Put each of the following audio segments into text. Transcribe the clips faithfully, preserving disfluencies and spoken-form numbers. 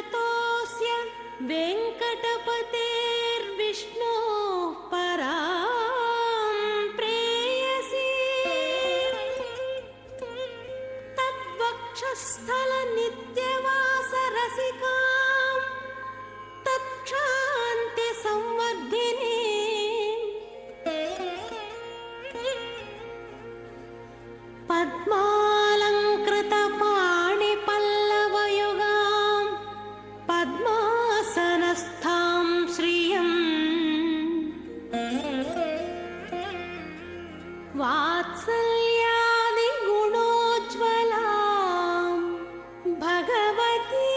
ततोस्य वेंकटपतेर्विष्णु परां प्रेयसी तद्वक्षस्थल नित्यवास रसिकां तत्क्षान्ति संवर्धिनी पद्मा वात्सल्यादिगुणोज्ज्वलां भगवती।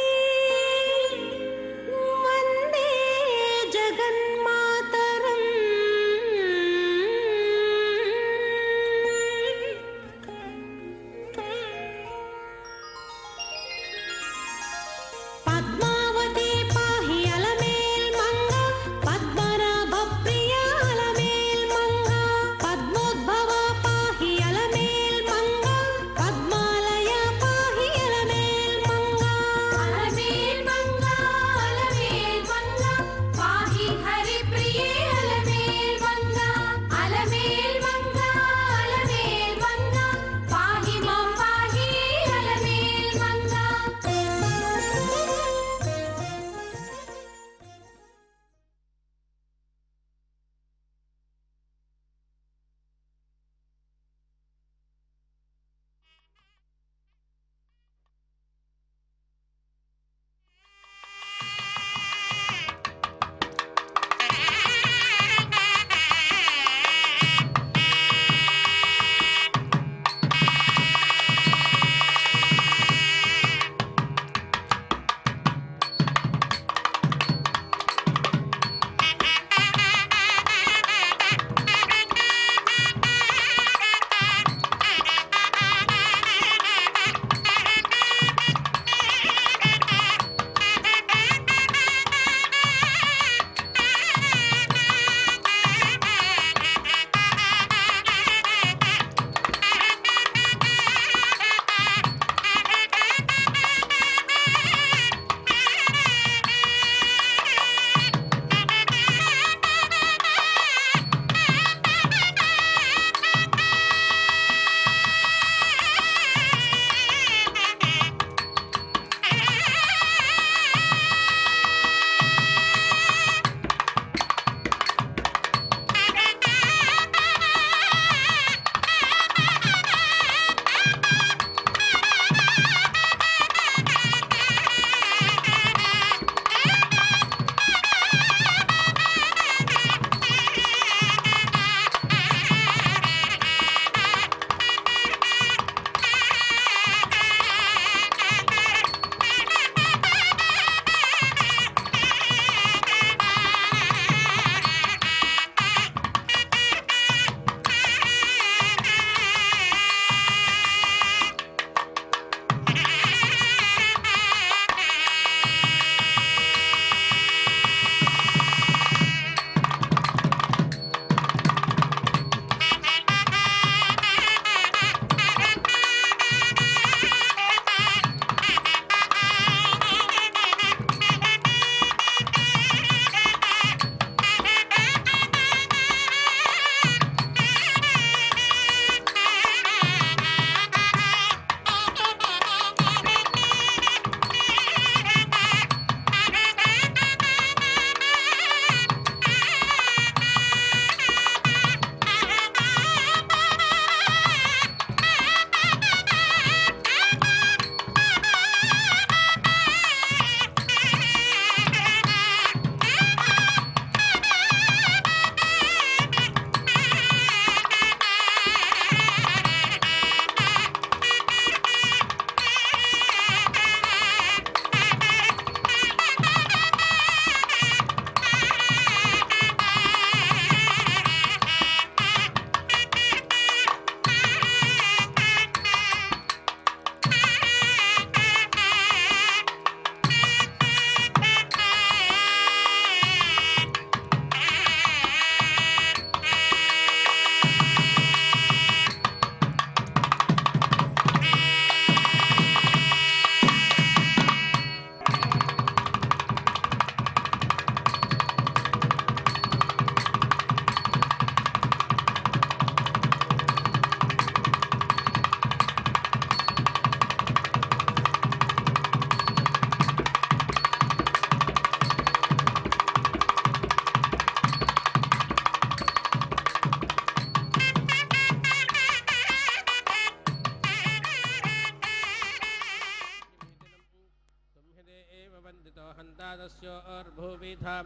पादस्यो अर्भुविधाम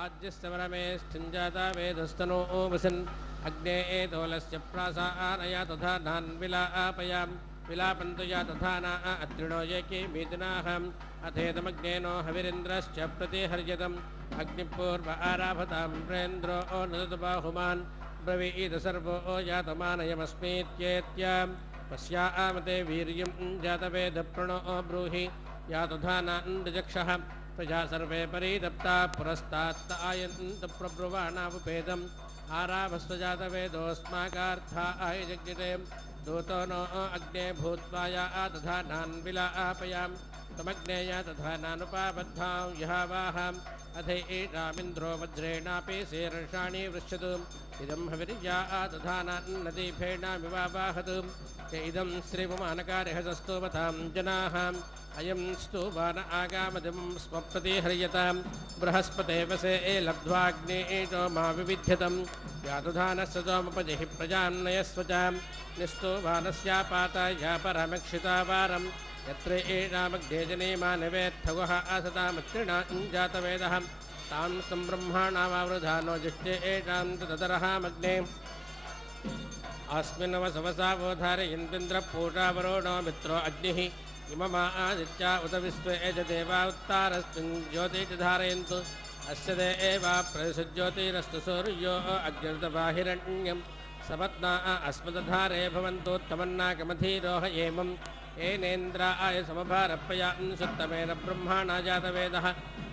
आज्यस्तवरमेष्ठिंजाता वेदस्तनो ओमसन अग्ने एदोलस्य प्रासा आनया तथा धानविला आपयाम विलापन्तुया तथा ना अत्रिणो येके मीदनाहम अथेदमग्नेनो हविरिंद्रश्च प्रतिहर्यतम अग्निपूर्व आराभताम प्रेन्द्रो ओनदतबाहुमान ब्रवीद सर्वो यातमानयमस्मीत्येत्याम पश्या आमते वीर्यं जातवेद प्रणो ब्रूहि यातुधानान्दजक्षः प्रजा सर्वे परिदप्ता पुरस्तात् आयन्त प्रब्रुवाणावुपेदम् आराभस्तजातवेदोऽस्माकार्था आयजज्ञते दूतो नो अग्ने भूत्वा या आदधानान् विलापयाम् तमग्ने या दधानानुपाबद्धां यहावाहम् अथे एतामिन्द्रो वज्रेणापि शीर्षाणि वृच्छतु इदं हविर्या आदधानान् नदीफेणामिवावाहतु ते इदं श्रीपुमानकारिहसस्तोमतां जनाः अयं स्तुवान आगामदिं स्वप्रतिहर्यतां बृहस्पते वसे ए लब्ध्वाग्ने एतो मा विविध्यतं यातुधानस्य सोमुपजहि प्रजां नयस्वचां निस्तुवानस्यापाताया परमक्षिता वारं यत्र एणामग्नेजने मानवेत्थगुः आसतामत्रिणां जातवेदः तां सम्ब्रह्माणामावृधानो जिष्टे एतां तदरहामग्ने अस्मिन्वसवसावधारयन्विन्द्रपूटावरोणो मित्रो अग्निः इममा आदित्या उत विश्वे एज देवा उत्तारस्मिन् ज्योतिर्धारयन्तु अस्य देवा प्रसज्योतिरस्तु सूर्यो अग्निर्दबाहिरण्यं सपत्ना अस्मदधारे भवन्तु तमन्नाकमधीरोहयेमम् एनेन्द्रा आय समभारपयान् सुत्तमेन ब्रह्माणा जातवेदः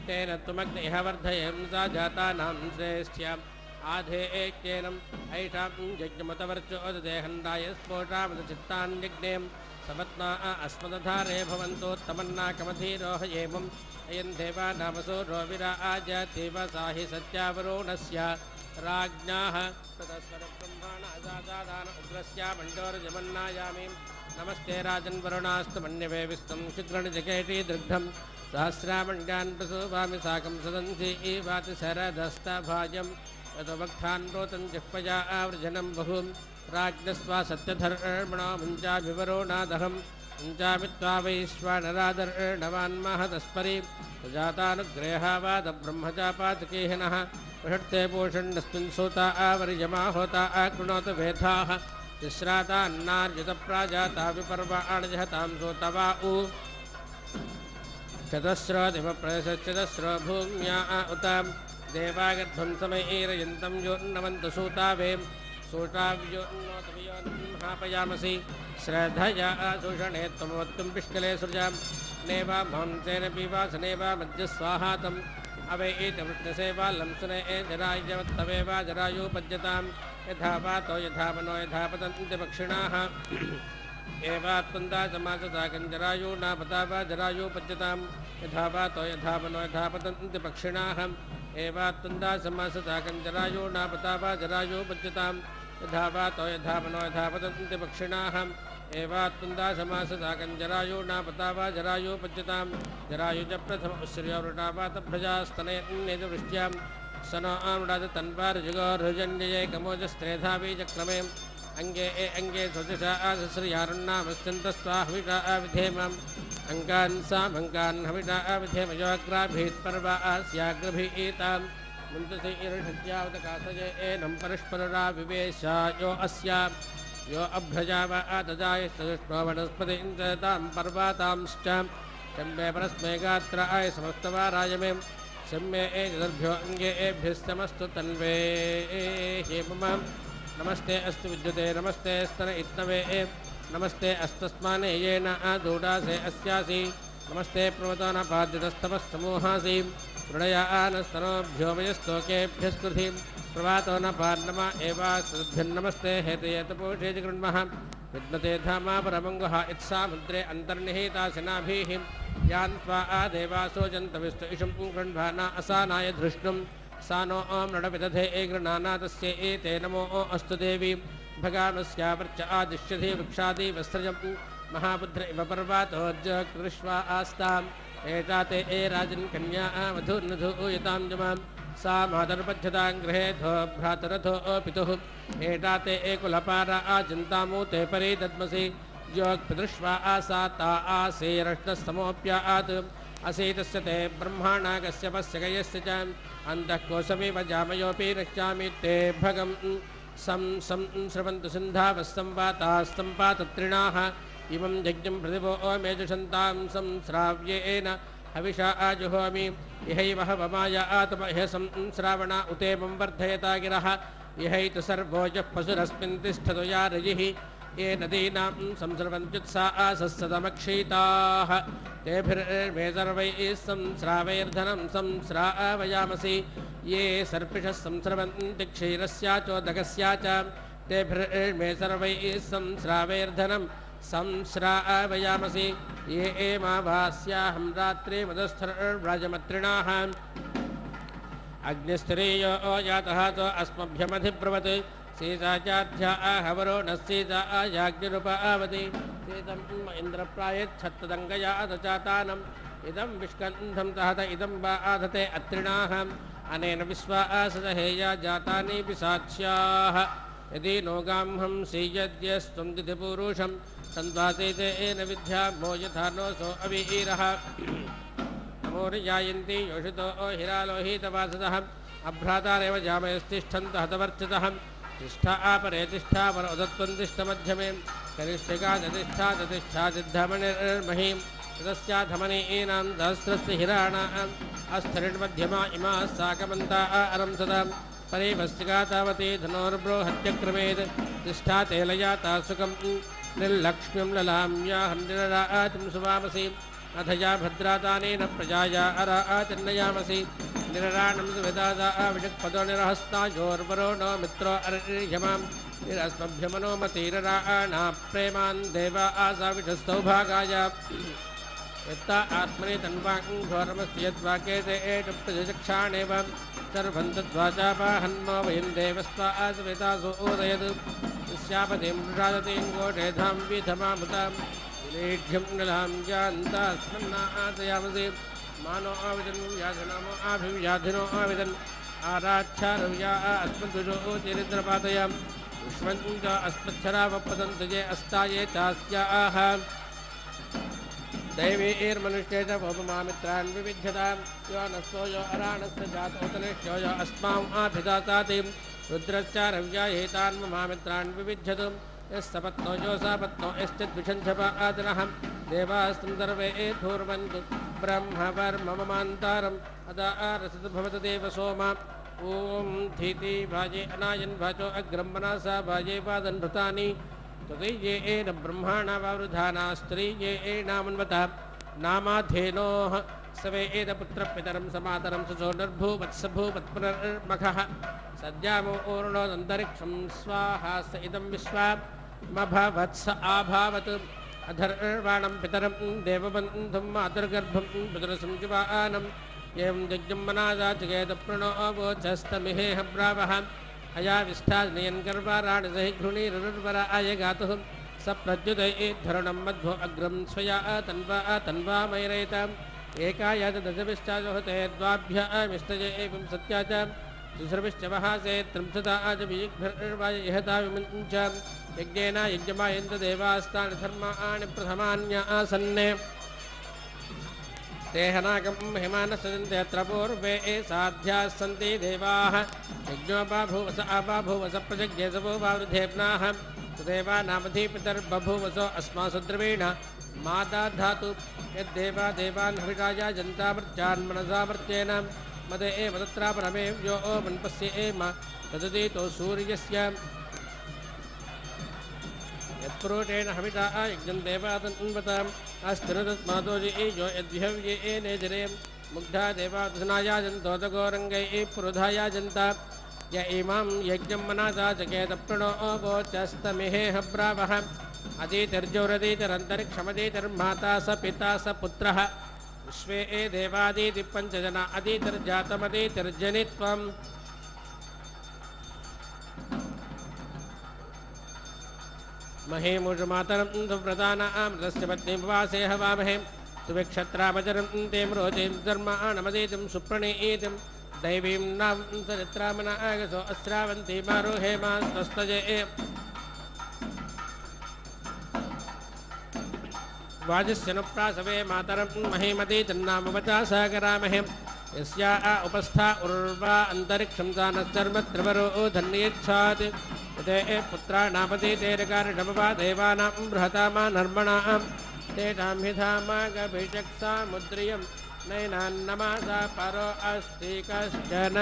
तेन त्वमग्निः वर्धयेम सा जातानां श्रेष्ठ्याम् आधे एकेनम् ऐषां यज्ञमतवर्चोदेहन्दाय स्फोटामदचित्तान्यज्ञेम् समत्ना अस्मदधारे भवन्तो तमन्नाकमधीरोहयेमम् अयं देवानामसूरो विरा आजतीव साहि सत्यावरुणस्य राज्ञाः तदस्वरब्रह्माणा जातादान उग्रस्या मण्डोरजमन्नायामि नमस्ते राजन् वरुणास्तु मन्यवे विष्णुं शुक्रनिजकेटी दृग्धम् सहस्रामण्यान् प्रसुभामि साकं सदंसि एवाति शरदस्तभाजम् यथवक्थान्रोतं जिह्पया आवृजनं बहुं राज्ञस्त्वा सत्यधर्मणो मुञ्चाभिवरोणादहम् मुञ्चामित्वा वैश्वानरादर्णवान्महतस्परि प्रजातानुग्रेहावादब्रह्मजापातकेहिनः प्रषट्ते पूषण्णस्मिन् सूता आवर्यमाहोता आकृणोत वेधाः तिस्राता अन्नार्युतप्राजाता विपर्वा अणजहतां सूतवा उ चतस्रो दिवप्रयसश्चतस्रो भूम्या उतां देवागध्वं समयीरयन्तं योन्नवन्तु सूतावे सूताव्योन्नोतवियोन्हापयामसि श्रद्धया आशूषणे त्वमवत्तुं पिष्कले सृजां नेवा भंसेन पिवासनेवा मध्यस्वाहातम् अवे एतवृत्तसेवा लंसने ए जरायवत्तवेवा जरायुपद्यतां यथा वातो यथा मनो यथा पतन्ति पक्षिणाः एवा त्वन्दा समाससाकञ्जरायूना पता वा जरायुपद्यतां यथा वातो यथा मनो यथा पतन्ति पक्षिणाः एवा त्वन्दा समाससाकञ्जरायूना पता वा जरायुपद्यतां यथा वातो यथा मनो यथा पतन्ति पक्षिणाः एवा त्वन्दा समाससाकञ्जरायूना पता वा जरायुपद्यतां जरायुज प्रथमश्रियवृणा वातभ्रजास्तनयन्निजवृष्ट्यां स नो आमृडाजतन्वार्जुगोर्हृजन्यये कमोजस्त्रेधावीजक्रमे अंगे ए अंगे स्वजसा आश्रियारुन्नामश्चन्तस्वाहविता आविधेमम् अंगान् सामङ्गान् हविता आविधेमयोग्राभीत्पर्वा आस्याग्रभीतां मुन्दसि ईर्षत्यावतकासये एनं परस्पररा विवेशा यो अस्या यो अभ्रजाव आदजायस्तुष्णो वनस्पतिं तां पर्वातांश्च शम्भे परस्मे गात्राय समस्तवारायमे शम्भे ए जदर्भ्यो अंगे एभ्यस्तमस्तु तन्वे हेमम् नमस्ते अस्तु विद्युते नमस्ते स्तन इत्तवे नमस्ते अस्तस्माने येन आदूडासे अस्यासि नमस्ते प्रवतोनपाद्यतस्तमस्तमोहासि प्रणया आनस्तनोभ्योमयस्तोकेभ्यस्कृतिं प्रवातो न पार्णमा एवास्तुभ्यन्नमस्ते हेतयतपोषे जगृण्मः विद्मते धामा परमङ्गुः इत्सामुद्रे अन्तर्निहिताशनाभिः यान्त्वा आदेवासो जन्तविष्ट इषं गृण्वाना असानाय धृष्णुम् सानो ओम नृणविदधे एगृणानादस्य एते नमो अस्तु देवी भगामस्यावर्च आदिश्यधि वृक्षादि वस्त्रजं महाबुद्ध इव पर्वातोज्जकृष्वा आस्ताम् एताते ए राजन् कन्या मधुर्नधूयतां जमां सा मातर्पध्यतां गृहे धो भ्रातरथो पितुः एताते ए कुलपारा आजन्तामूते परि दद्मसि योक् पितृष्वा आसा ता आसीरष्टस्तमोऽप्यात् असीतस्य ते ब्रह्माणागस्य पस्यगयस्य च अंधकोशमेव जामयोऽपि रक्षामि ते भगं सं सं स्रवन्तु सिन्धावस्तं वातास्तं पातत्रिणाः इमं यज्ञं प्रतिवो मेजुषन्तां सं श्राव्येन हविषा आजुहोमि इहैव हवमाय आत्महे सं श्रावणा उतेमं वर्धयता गिरः इहैत सर्वोजः पशुरस्मिन् तिष्ठतो यारजिः ये नदीनां संसर्वन्त्युत्सा आसस्तमक्षीताः तेभिर्वेदर्वैः संस्रावैर्धनं संस्रावयामसि ये सर्पिषः संसर्वन्ति क्षीरस्याचोदकस्याच तेभिर्वेदर्वैः संस्रावैर्धनं संस्रावयामसि ये एमावास्याहं रात्रे मदस्थर्व्राजमत्रिणाः अग्निस्त्रीयो यातः तो अस्मभ्यमधिब्रवत् सीताचाध्या आहवरो नस्सीता आयाग्निरूपा आवति सीतं इंद्रप्रायच्छत्तदङ्गया अदचातानं इदं विष्कन्धं तहत इदं वा आधते अत्रिणाहम् अनेन विश्वा आसदहेया जातानि पिशाच्याः यदि नोगामहं सीयद्यस्त्वं दिधिपूरुषं सन्धासीते येन विद्या मोयथानोऽसो अवीरः नमोर्यायन्ति योषितो हिरालोहितवासदः अभ्रातारेव जामयस्तिष्ठन्त हतवर्चतः तिष्ठा आपरे तिष्ठा पर उदत्वं तिष्ठमध्यमे कनिष्ठिका दतिष्ठा दतिष्ठा दिद्धमणिर्महीं तदस्या धमनी एनां सहस्रस्य हिराणाम् अस्थिरिण्मध्यमा इमा साकमन्ता अरंसदा परिवस्तिका तावती धनोर्बृहत्यक्रमेत् तिष्ठा तेलया तासुकं निर्लक्ष्म्यं ललाम्याहं निररातिं सुवामसि अधया भद्रादानेन प्रजाया अरातिर्नयामसि निराणं सुविदादा विजक्पदो निरहस्तायोर्वरो नो मित्रो अर्यमां निरस्मभ्यमनोमतीरराणा प्रेमान् देवा आसाविषस्तौ भागाय यत्ता आत्मनि तन्वाङ् घोरमस्ति यद्वाकेते एतप्रतिचक्षाणेव सर्वं तद्वाचापाहन्मो वयं देवस्त्वा आसवितासु उदयत् स्यापतिं राजतिं गोटेधां विधमामुतां विलेढ्यं नलां यान्तास्मन्ना आदयामसि मानो आविदन व्याधनामो आभिव्याधिनो आविदन आराच्छारुया अस्मद्वजो चरित्रपातयाम विश्वन्दा अस्मच्छरावपदन्तजे अस्ताये तास्या आह दैवीर्मनुष्येत भवमामित्रान् विविध्यतां यो नस्तो यो अराणस्य जातोतलेष्यो यो अस्माम् आभिदाताति रुद्रश्चारव्यायेतान् ममामित्रान् विविध्यतुं यस्सपत्नो योऽसापत्नो यश्चिद्विषन्धपा आदिनहं देवास्तं सर्वे धूर्वन्तु ब्रह्मवर्मममान्तारम् अदा आरसद्भवतदेव सोमा ॐ धीति भाजे अनायन् भाजो अग्रं मनसा भाजे पादनृतानि तदै येन ब्रह्माणा वावृधाना स्त्री येनामन्वता नामाधेनोः सवेद पुत्रपितरं समातरं सुजो निर्भूवत्सभूवत् पुनर्मखः सद्यामो ओर्णोदन्तरिक्षं स्वाहा स इदं विश्वामभवत्स आभावत् अधर्वाणं पितरं देवबन्धुं मातर्गर्भं पितरसंयुवानम् एवं यज्ञं मनादा जगेद प्रणो अवोचस्तमिहेह ब्रावः अयाविष्ठाजनयन् गर्वाराणि सहि घृणीरुर्वरा आय गातुः स प्रद्युदये धरणं मध्वो अग्रं स्वया तन्वा तन्वा मयरेताम् एकाया दशविष्टाजोहते द्वाभ्यामिष्टजे एवं सत्या च दुसर्विश्च महासे त्रिंशता च वियुग्भिर्वाय इहता विमुञ्च यज्ञेन यज्ञमायन्त देवास्तानि धर्माणि प्रथमान्या आसन्ने तेहनागं हिमानसजन्ते अत्र पूर्वे साध्याः सन्ति देवाः यज्ञो बाभूवस आबाभूवस प्रजज्ञे सवो वावृधेभ्नाः देवानामधिपितर्बभूवसो अस्मासु द्रवीण मादा धातु यद्देवा देवान् हविषाया जन्तामृत्यान्मनसामृत्येन मदे एव तत्रापरमे व्यो ओ मन्पस्य एम तदुदीतो सूर्यस्य यत्प्रोटेन हविषा यज्ञं देवादन्वताम् अस्थिरतत्मातोजि यो यद्विहव्ये एनेजरे मुग्धा देवाधुनायाजन्तोदगोरङ्गै पुरुधायाजन्ता य इमां यज्ञं मनासा जगेत प्रणो अवोचस्तमिहेह ब्रावः अदीतिर्जौरदीतिरन्तरिक्षमदीतिर्माता स पिता स पुत्रः विश्वे ए देवादीति पञ्चजना अदीतिर्जातमदीतिर्जनित्वम् महेमुषमातरं सुव्रतानामृतस्य पत्नीं वासे हवामहे सुविक्षत्रामजरं ते रोचिं धर्माणमदीतिं सुप्रणीतिं दैवीं नां सरित्रामना आगसो अस्रावन्ति मारुहे मा स्वस्तजे वाजस्यनुप्रासवे मातरं महीमती तन्नामवचा सहकरामहे यस्या उपस्था उर्वा अंतरिक्षं जानश्चर्मत्रवरो धन्येच्छात् ते पुत्राणापति तेरकारिणमवा देवानां बृहतामा नर्मणां तेषां हि धामागभिषक्सा मुद्रियं नैनान्नमासा परो अस्ति कश्चन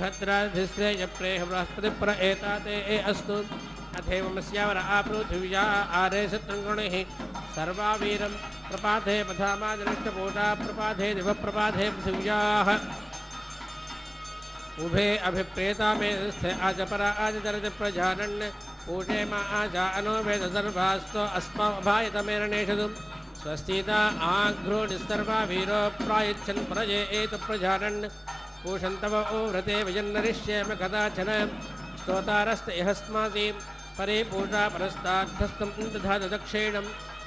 भद्राधिश्रेय प्रेह बृहस्पतिप्र एताते अस्तु अथेवमस्यावर आपृथिव्या आरे शत्रुगुणैः सर्वा वीरं प्रपाथे पथामादृष्टपूटा प्रपाथे दिवप्रपाथे पृथिव्याः उभे अभिप्रेता मे स्थे आजपरा आजदर्ज प्रजानन् पूटे मा आजा अनो वेद सर्वास्तो अस्माभायतमेरणेषु स्वस्तिता आघ्रो निस्तर्वा वीरो प्रायच्छन् प्रजे एत प्रजानन् पूषन्तव ओ व्रते विजन्नरिष्येम कदाचन स्तोतारस्त इहस्मासि परिपूषा परस्तार्थस्तं दधात दक्षिणं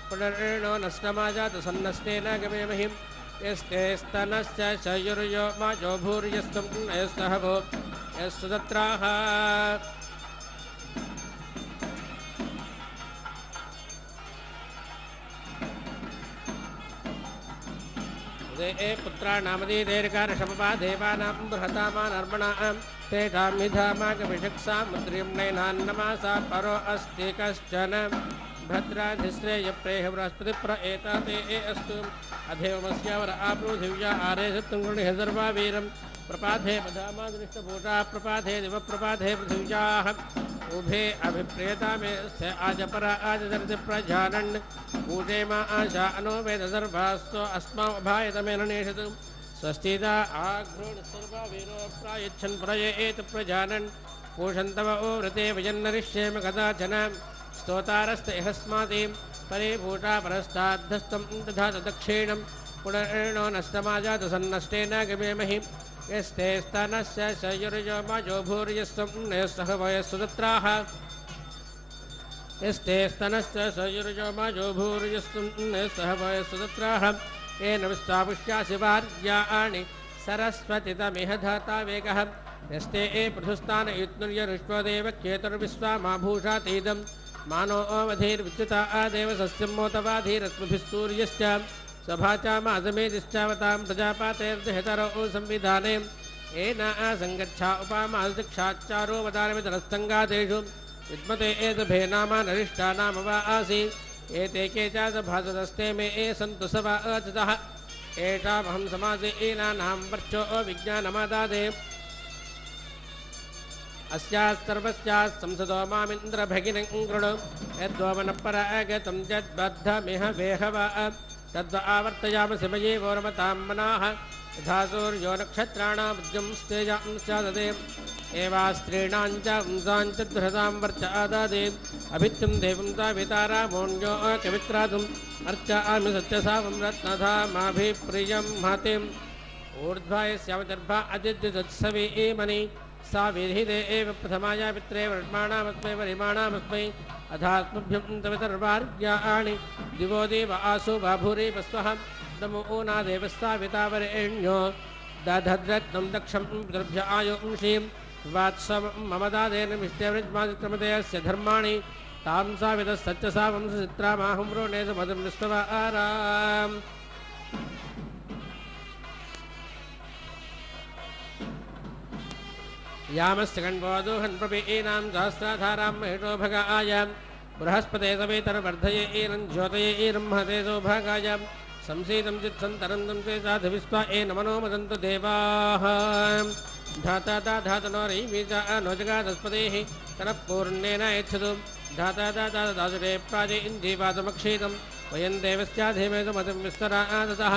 पुनरेणो नष्टमाजात सन्नस्तेन गमेमहि यस्ते स्तनश्च शयुर्यो माजो भूर्यस्तं यस्तः भो यस्तु तत्राः ए पुत्राणामदि देर्घारशमपा देवानां बृहतामा नर्मणां तेषां हि धामागभिषक्सा मुद्रिं नैनान्नमासा परो अस्ति कश्चन भद्राधिश्रेय प्रेह बृहस्पतिप्र एताते अस्तु अधेवमस्यावर आपृथिव्या आरे शत्रुगुणैः सर्वा वीरं प्रपाथे पथामादृष्टपूटा प्रपाथे दिवप्रपाथे पृथिव्याः उभे अभिप्रेता मे स्थे आजपरा आजदर्जप्रजानन् पूजे मा आशा अनो वेद सर्वास्तो अस्माभायतमेरणेषु स्वस्तिता आघ्रोणसर्वा वीरो प्रायच्छन् प्रजे एत प्रजानन् पूषन्तव ओ व्रते विजन्नरिष्येम कदाचन स्तोतारस्त इहस्माति परिभूषा परस्ताद्धस्तं दधात दक्षिणं पुनरेणो नष्टमाजात सन्नष्टेन गमेमहि यस्ते स्तनश्च शयुर्यो माजो भूर्यस्तं नयस्तः वयस्तु तत्राः यस्ते स्तनश्च शयुर्यो माजो भूर्यस्तं नयस्तः वयस्तु तत्राः येन विस्थापुष्यासि वार्याणि सरस्वतितमिह धाता वेगः यस्ते ए पृथुस्तान युत्नुर्यरुष्वदेव केतुर्विश्वामाभूषातीदं मानो अवधीर्विद्युता आदेव सस्यं मोतवाधीरस्मभिस्तूर्यश्च सभाचामाजमेदिश्चावतां प्रजापातेर्जहेतरो संविधाने येन आसङ्गच्छा उपामादिक्षाच्चारो वदानमितरस्तङ्गादेषु विद्मते एतभे नामा नरिष्ठा नाम वा आसि एते के चासभासदस्ते मे ए सन्तु सवा अचतः एषामहं समासे एनानां वर्चो अविज्ञानमादादे अस्यास्तर्वस्याः संसदो मामिन्द्रभगिनं गृणो यद्वमनपरागतं यद्बद्धमिह वेहवा तद्व आवर्तयामसि मयि वोरमतां मनाः यथा सूर्यो नक्षत्राणामुज्जं स्तेजांश्चाददे एवा स्त्रीणां च वंसां च धृतां वर्च आदादे अभित्तं देवं तावितारा मोण्यो कवित्रादुम् अर्चामि सत्यसावं रत्नधामाभिप्रियं महतीं ऊर्ध्वायस्यावदर्भा अदिद्युदत्सवि एमनि सा विधिदे एव प्रथमाया पित्रे वर्माणामस्मै वरिमाणामस्मै अधात्मभ्यं तवितर्वार्याणि दिवो देव आसु बाभूरि वस्वः नमो ओना देवस्तावितावरेण्यो दधद्रत्नं दक्षं द्रभ्य आयुंशीं वात्सं ममदादेन मिष्टवृज्मादिक्रमदयस्य धर्माणि तां सा विदस्तच्चसा वंसचित्रामाहुं रोणेन मदं निष्ठवा आराम् यामस्कण्डोदोहन्प्रपीनां सहस्राधारां महिषो भगाय बृहस्पते सवेतरवर्धये एनं ज्योतये एरंहते सौभागाय संसीदं चित्सन्तरन्दं ते साधुविस्वा एन मनोमदन्तु देवाः धाता दा धातनो रैवीजा नोजगादस्पतेः तनः पूर्णेन यच्छतु धाता दा दासुरे प्राजे इन्दीवासमक्षीतं वयं देवस्याधीमेतुमतिं विस्तरादतः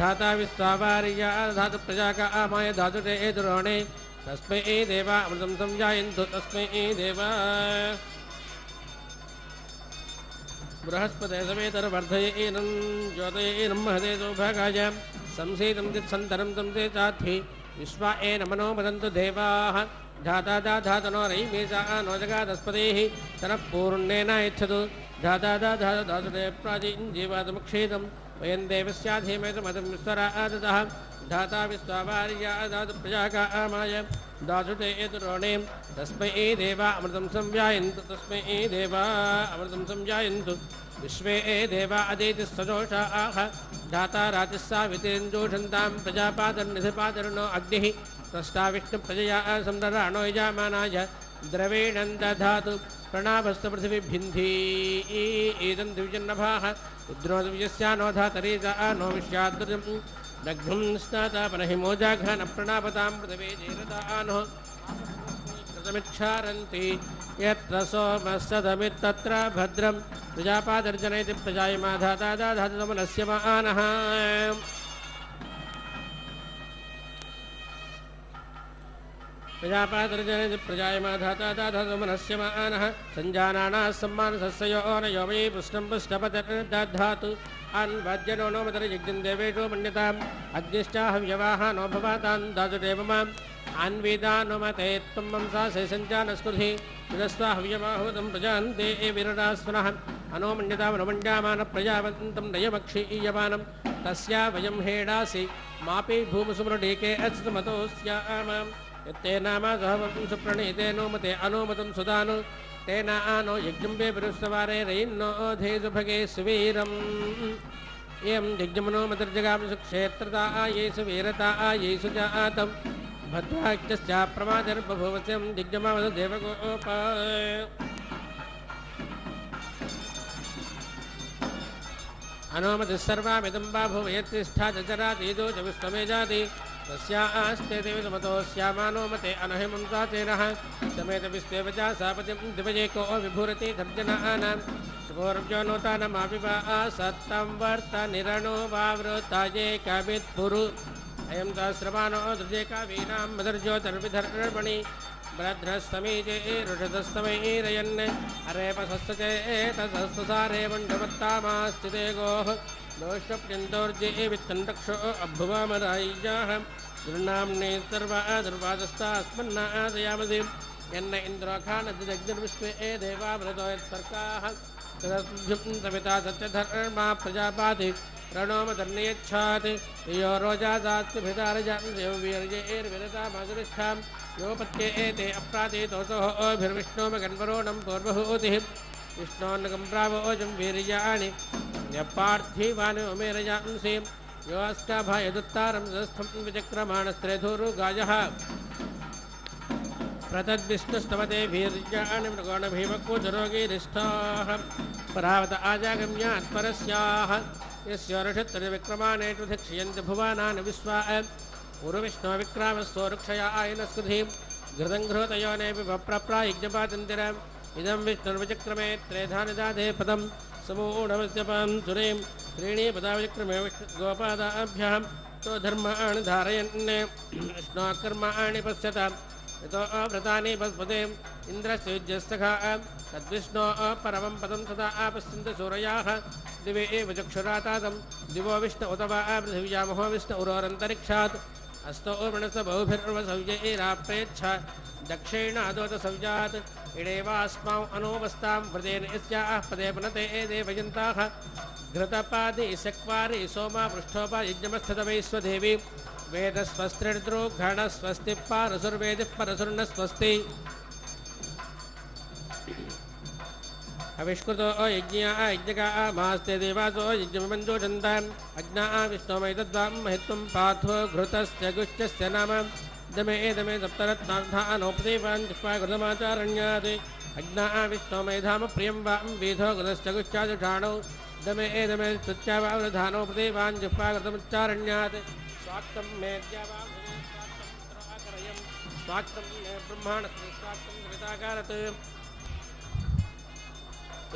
धाता विस्वावार्या धातु प्रजाका आमाय धातुरे एदुरोणे तस्मै देवा अमृतं संजायन्तु तस्मै देवा बृहस्पते समेतरवर्धये एनं ज्योतये एनं महते सौभागाय संसीदं चित्सन्तरं तं ते चाध्वी विश्वा एन मनो वदन्तु देवाः धाता दा धातनो रैवेजा नो जगादस्पतेः तनः पूर्णेन यच्छतु धाता दा धातु धातुरे प्राचीञ्जीवादमुक्षीदं वयं देवस्याधीमेतुमतिं विस्तरादतः धाता विस्वावार्या धातु प्रजाका आमाय दासुते यतुरोणे तस्मै देवा अमृतं संजायन्तु तस्मै देवा अमृतं संजायन्तु विश्वे देवा अदितिस्तोष आह धाता राजस्सावितेन्दोषन्तां प्रजापादर्निधिपादर्नो अग्निः तस्ता विष्णुप्रजया संदराणो यजामानाय द्रवेणं दधातु प्रणाभस्तु पृथिवीभिन्धि एदं द्विजन्नभाः रुद्रो द्विजस्यानो धातरेजा नो विश्याद्रजं दग्धं स्नातापनहिमोजाघान प्रणापतां पृथिवीजेरदानो समिच्छारन्ति यत्र सोमस्तदमित्तत्र भद्रं प्रजापादर्जनयति प्रजायमाधाता दाधातुमनस्य मानः प्रजापादर्जनयति प्रजायमाधाता दाधातुमनस्य मानः संजानानाः सम्मानसस्यो नयो मे पुष्टं पुष्टपतनं दधातु अन्वद्यनो नो मदर यज्ञं देवेषु मन्यताम् अग्निष्टाहव्यवाः नो भवातां दातुदेवमाम् अन्वेदानुमते त्वं वंसा सेसञ्चानस्कृधि विदस्वाहव्यमाहुतं प्रजान्ते विरडास्वनः अनुमण्यतामनुमण्ड्यामानप्रजावन्तं नयमक्षीयमानं तस्या वयं हेडासि मापि भूमसुमृडेके अस्तमतोऽस्यामां यत्ते नामा सहवं सुप्रणीते नोमते अनुमतं सुदानु तेन आनो यज्ञं वे पुरुषवारे रयिन्नो धेसुभगे सुवीरम् एवं यज्ञमनो मतर्जगामसु क्षेत्रता येषु वीरता येषु च आतम् भद्राक्षस्या प्रमादर्भभुवस्यं दिग्जमावद देवगोपा अनुमतिस्सर्वामिदं बाभुवयत्तिष्ठा जजरातीदो च विश्वमेजाति तस्या आस्ते देवसमतोऽस्यामानोमते अनहिमंसा तेनः समेतविश्वेवचा सापतिं दिवजेको विभुरति धर्जनानां शुभोर्भ्यो नोतानमापि वा सत्तं वर्तनिरणो वावृताये कवित्पुरु अयं सहस्रमानो दृजे कावीनां मदर्ज्योतिर्विधर्मणि भद्रस्तमीजे ऋषदस्तमैरयन् अरेपसस्तचे तसस्तसारे मण्डपत्तामास्थिते गोः दोषप्यन्तोर्जे वित्तन्तक्षो अभुवमराय्याः दुर्नाम्ने सर्वा दुर्वादस्तास्मन्नादयामसि यन्न इन्द्रोखानद्यजग्निर्विश्वे देवामृतो यत्सर्काः तदभ्युं सविता सत्यधर्मा प्रजापाति प्रणोमधर्णयच्छात् यो रोजादात्भिदारजां देववीर्यैर्विरता माधुरिष्ठां योपत्ये एते अप्रातीतोऽभिर्विष्णोमगन्वरोणं पूर्वहूतिः विष्णोन्नगं प्रावोजं वीर्याणि यपार्थिवान् उमेरयांसि योऽस्काभायदुत्तारं सस्थं विचक्रमाणस्त्रेधूरुगायः प्रतद्विष्णुस्तवते वीर्याणि मृगोणभीमकोचरोगीरिष्ठाः परावत आजागम्यात्परस्याः यस्योरषत्तरे विक्रमानेषु धिक्षयन्ति भुवानानि विश्वा उरुविष्णो विक्रामस्तोरुक्षया आयनस्कृधिं घृतं घृतयोनेऽपि वप्रप्रायज्ञपातन्तिरम् इदं विष्णुर्विचक्रमे त्रेधानिदाधे पदं समूढमस्यपां सुरीं त्रीणि पदाविचक्रमे गोपादाभ्यां तो धर्माणि धारयन् विष्णोकर्माणि पश्यत यतो व्रतानि पस्पते इन्द्रस्य युज्यस्तखा तद्विष्णो परमं पदं सदा आपश्यन्ति सूरयाः दिवे एव चक्षुरातातं दिवो विष्णु उत वा पृथिव्यामहो विष्णु उरोरन्तरिक्षात् अस्तो वृणस बहुभिर्वसव्यैराप्रेच्छा दक्षिणादोत सव्यात् इडेवास्माौ अनोवस्तां व्रतेन यस्याः पदे पुनते देवयन्ताः घृतपादि शक्वारि सोमा पृष्ठोपयज्ञमस्थतमैश्वदेवी वेदस्वस्त्रिर्द्रो घणस्वस्ति पारसुर्वेदिः परसुर्नस्वस्ति अविष्कृतो यज्ञ यज्ञका मास्ते देवासो यज्ञमञ्जोषन्ताम् अज्ञा विष्णोमैतद्वां महित्वं पार्थो घृतस्य गुष्टस्य नाम दमे दमे सप्तरत्नानोपदेवान्धिष्पाघृतमाचारण्यात् अज्ञा विष्णोमैधाम प्रियं वां वेधो घृतस्य गुष्टाजुषाणौ दमे दमे सत्यावावधानोपदेवान्धिष्पाघृतमुच्चारण्यात् स्वाक्तं मेद्यावाभुरेत्रात्रयं स्वाक्तं मे ब्रह्माणस्य स्वाक्तं विदाकारत्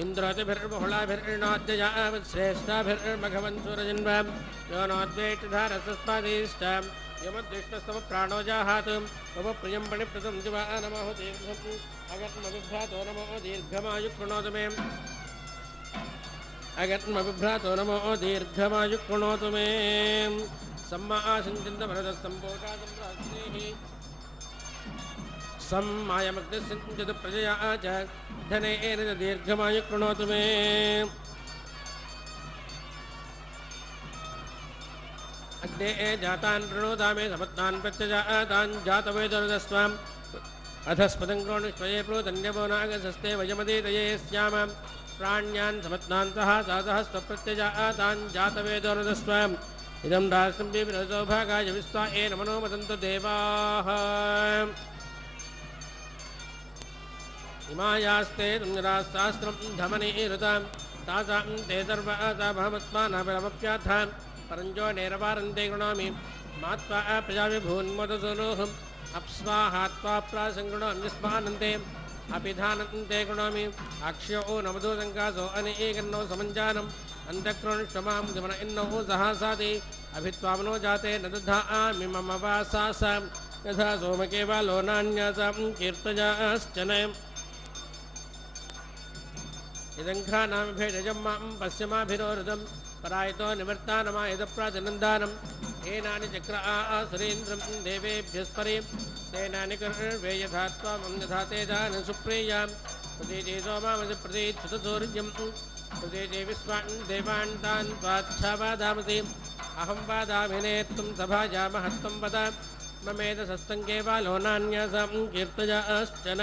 इन्द्रातिभिर्बहुलाभिर्नाद्ययावत्श्रेष्ठाभिर्मघवन्सूरजन्वां यो नोद्वेष्टधारसस्पादिष्टां यमद्विष्णस्तव प्राणोजाहात् मम प्रियं पणिप्रतं दिवा नमो दीर्घम् अगत्मविभ्रातो नमो दीर्घमायुः कृणोतु मे अगत्मविभ्रातो नमो दीर्घमायुः कृणोतु मे सम्मासञ्चिन्तभरतसम्भोगासम्प्रास्नेहि सम्मायमग्निसञ्चित प्रजया च धनेन दीर्घमायुः कृणोतु मे अग्ने जातान् प्रणोदामे समत्तान् प्रत्यजातान् जातवेदनुदस्वाम् अधस्पदं कृणुष्वये प्रोदन्यवो नागसस्ते वयमदीतये स्याम प्राण्यान् समत्नान्तः साधः स्वप्रत्यजातान् जातवेदोरदस्वम् इदं राष्ट्रम्भि विरसोभागाय विस्वा ए नमनो वदन्तु देवाः इमायास्ते तुंगरास्तास्त्रं धमनि ऋतां तासां ते सर्वासा भवत्मानवप्याथां परञ्जो नेरवारन्ते गृणामि मात्वा प्रजाविभून्मदसुलोहम् अप्स्वाहात्वा प्रासङ्गृणाम्यस्मानन्ते अपिधानन्ते गृणामि अक्ष्यो नवधो सङ्कासो अनेकन्नो समञ्जानम् अंधक्रोणिष्टमां गमन इन्नो सहासादि अभित्वामनो जाते न दधामि मम वासासां यथा सोमके बालो नान्यासां कीर्तयाश्चनम् इदंखा नाम भेदजं मां पश्यमाभिरोरुदं परायतो निवर्तानमा यदप्राजनन्दानं एनानि चक्रासुरेन्द्रं देवेभ्यस्परि तेनानि कर्वे यथा त्वां यथा ते दानं सुप्रियां प्रतीतो मामसि प्रतीच्छुतसूर्यं प्रतीति विश्वान् देवान् तान् त्वाच्छावादामसि अहं वादाभिनेत्तुं सभायामहत्तं वद ममेतसस्तङ्गे वा लोनान्यासां कीर्तयाश्चन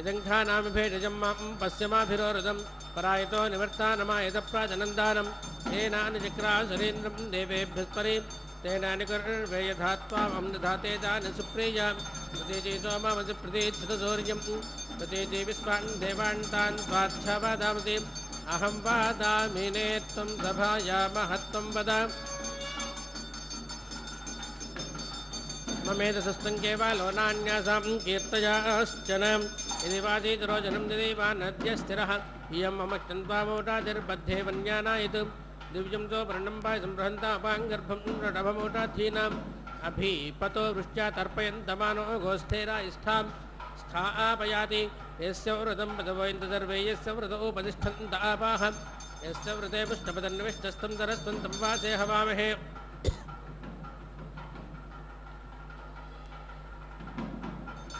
इदंघानामिभेदजं मां पश्यमाभिरोरुदं परायतो निवर्तानमायदप्राजनन्दानं तेनानि चक्रासुरेन्द्रं देवेभ्यस्परि तेनानि कर्वे यथा त्वां दधाते तानि सुप्रियां प्रतीतो मामसि प्रतीच्छुतसूर्यं प्रतीति विश्वान् देवान् तान् त्वाच्छावादामसि अहं वादामि नेत्तं सभायामहत्तं वद ममेतसस्तङ्गे वा लोनान्यासां कीर्तयाश्चन यदि वाजीतरोजनं दिवा नद्य स्थिरः इयं मम चन्द्वामोटाधिर्बद्धे वन्यानायत् दिव्यं तो वर्णं वा संहन्तापाङ्गर्भं रडभमोटाधीनाम् अभीपतो वृष्ट्या तर्पयन्तमानो गोस्थेरायिष्ठां स्थापयाति यस्य व्रतं पदवयन्त सर्वे यस्य व्रत उपतिष्ठन्त आपाः यस्य व्रते पुष्टपदन्विष्टस्तं धरस्तं तं वासे हवामहे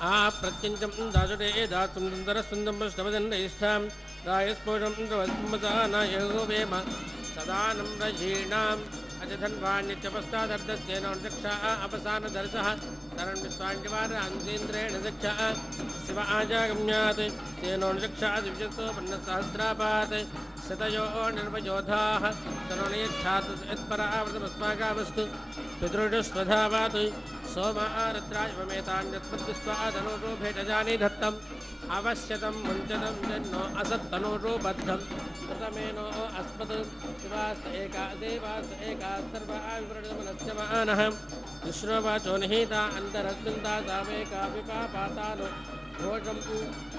आप्रत्यञ्चं दासुरे दातुं सुन्दरसुन्दं वदन्नयिष्ठां रायस्फोटं वस्मदानयोगवेम सदानं रजीणाम् अजधन्वान्यचपस्तादर्धस्येन दक्षा अपसानदर्शः तरन्विस्वाञ्जवारान्तेन्द्रेण दक्षा शिव आजागम्यात् तेनो दक्षा दिव्यतो पन्नसहस्रापात् शतयो निर्वयोधाः तरुणीच्छातु यत्परावृतमस्माकावस्तु पितृष्वधावातु सोमारत्रायमेतान्यत्पत्तिस्वादनुरोभेटजानि धत्तम् आवश्यतं मुञ्चतं जन्नो असत्तनुरोबद्धं कृतमेनो अस्मत् शिवास्त एका देवास्त एका सर्वाविवृतमनस्यमानः विश्ववाचो निहिता अन्तरस्मिन्दा सामेका विपापातानु घोषं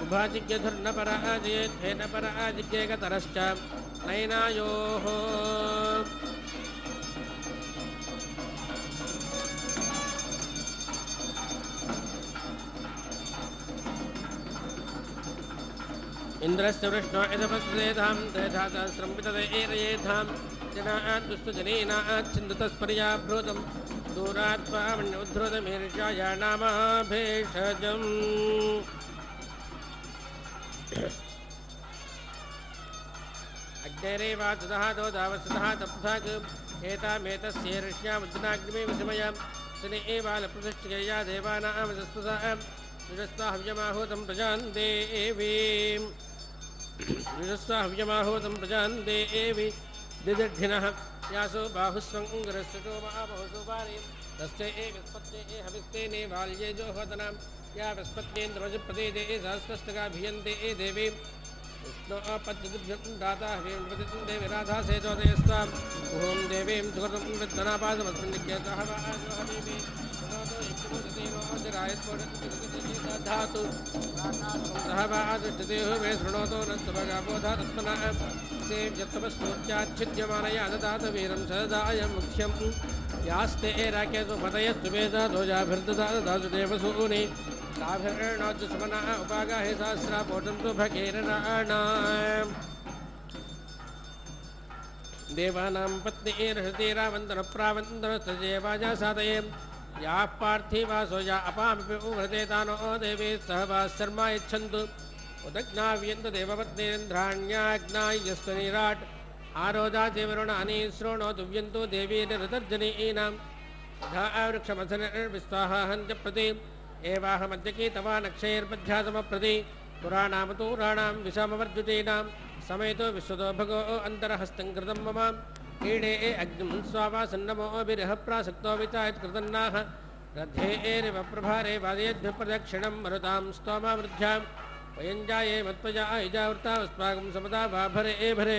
उभाजिज्ञधुर्न पराजये धेन पराजिज्ञेकतरश्च नैनायोः इंद्रस्य वृष्णो यदपस्रेधां तेधा सहस्रंपितते एरयेधां जनान् दुष्टजनीनान् छिन्दतस्पर्या भ्रूतं दूरात् त्वामन्युद्धृतमीर्षया नामाभेषजम् अग्नेरेवाचतः दोधावसतः तप्थाक् एतामेतस्येर्ष्यामुद्दिनाग्निमे विधिमया शनि एवालप्रतिष्ठया देवानामजस्पसा विजस्ताहव्यमाहूतं प्रजान्ते एवीम् विजस्ताहव्यमाहूतं प्रजान्ते एवि दिदर्घिनः यासो बाहुस्वङ्गरस्सुतो महाबहुसुपारि तस्ये ए विस्पत्ये ए हविस्तेने बाल्ये जोहतनां या विस्पत्येन्द्रवजप्रदेदे ए सहस्रस्तका भियन्ते ए देवीम् विष्णो अपद्युभ्यं दाता हवीं प्रतिं देवि राधासे जोदयस्तां ॐ देवीं सुकृतं वृद्धनापादमस्मिन् नित्यतः वा जोहमीमि ततो यक्षमुदिनो धातु सहवादृष्टदेह मे शृणोतो न स्वगाबोधा तत्मना सेव्यत्तमस्तोत्याच्छिद्यमानया ददात वीरं सदाय मुख्यं यास्ते एराकेतु पतयस्तुमेधा ध्वजाभिर्ददा ददातु देवसूनि ताभिर्णाद्य सुमनः उपागाहे सहस्रापोटं तु भगेरणाणाम् देवानां पत्नीर्हृतिरावन्दनप्रावन्दनस्तदेवाजा साधयेम् या पार्थिवासो या अपामपि उभृतेतानो देवी सहवा शर्मा यच्छन्तु उदग्नाव्यन्तु देवपत्नीन्द्राण्याग्नायस्वनिराट् आरोदाचेवरुणानि शृणोतु व्यन्तु देवीर्हृतर्जनीनां तथा वृक्षमसनिर्विस्वाहाहन्त्यप्रति एवाहमज्जकी तवा नक्षेर्पध्यासम प्रति पुराणामतूराणां विषामवर्जुतेनां समेतो विश्वतो भगो अन्तरहस्तंकृतं मम कीडे अग्निं स्वावासन्नमो अभिरह प्रासक्तो वितायत् कृतन्नाः रद्धे एरिव प्रभारे वादयद्भिप्रदक्षिणं मरुतां स्तोमावृद्ध्यां वयञ्जाये मत्पजा इजावृता अस्माकं समदा वाभरे एभरे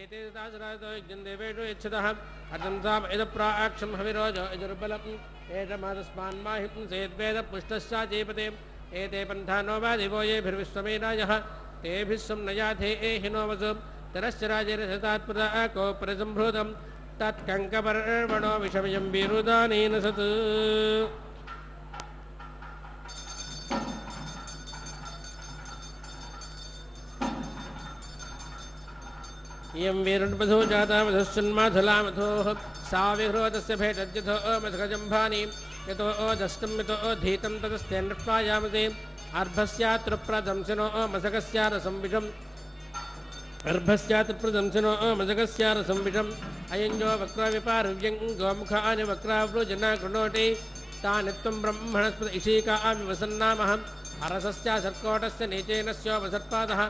तेभिस्वमेनायस्मान्माहिपुंसेद्वेदपुष्टश्चाजेपते तत्कंकपर्वणो विषमयं विरुदानेन सत् यं वीरुण्पथो जाता मधुस्सन्माधुलामथोः सा विह्रोतस्य भेटज्यथो मधुकजम्भानीं यतो दष्टं यतो धीतं ततस्तेनृप्पायामते अर्भस्यात्र प्रदंसिनो मशकस्यारसं विषम् अर्भस्यात्र प्रदंसिनो मशकस्यारसं विषम् अयञ्जो वक्रविपारुव्यं गोमुखानि वक्रावृजना कृणोति तानि त्वं ब्रह्मणस्पत इषीकामि वसन्नामहम् अरसस्या सर्कोटस्य नीचेन स्योपसर्पादः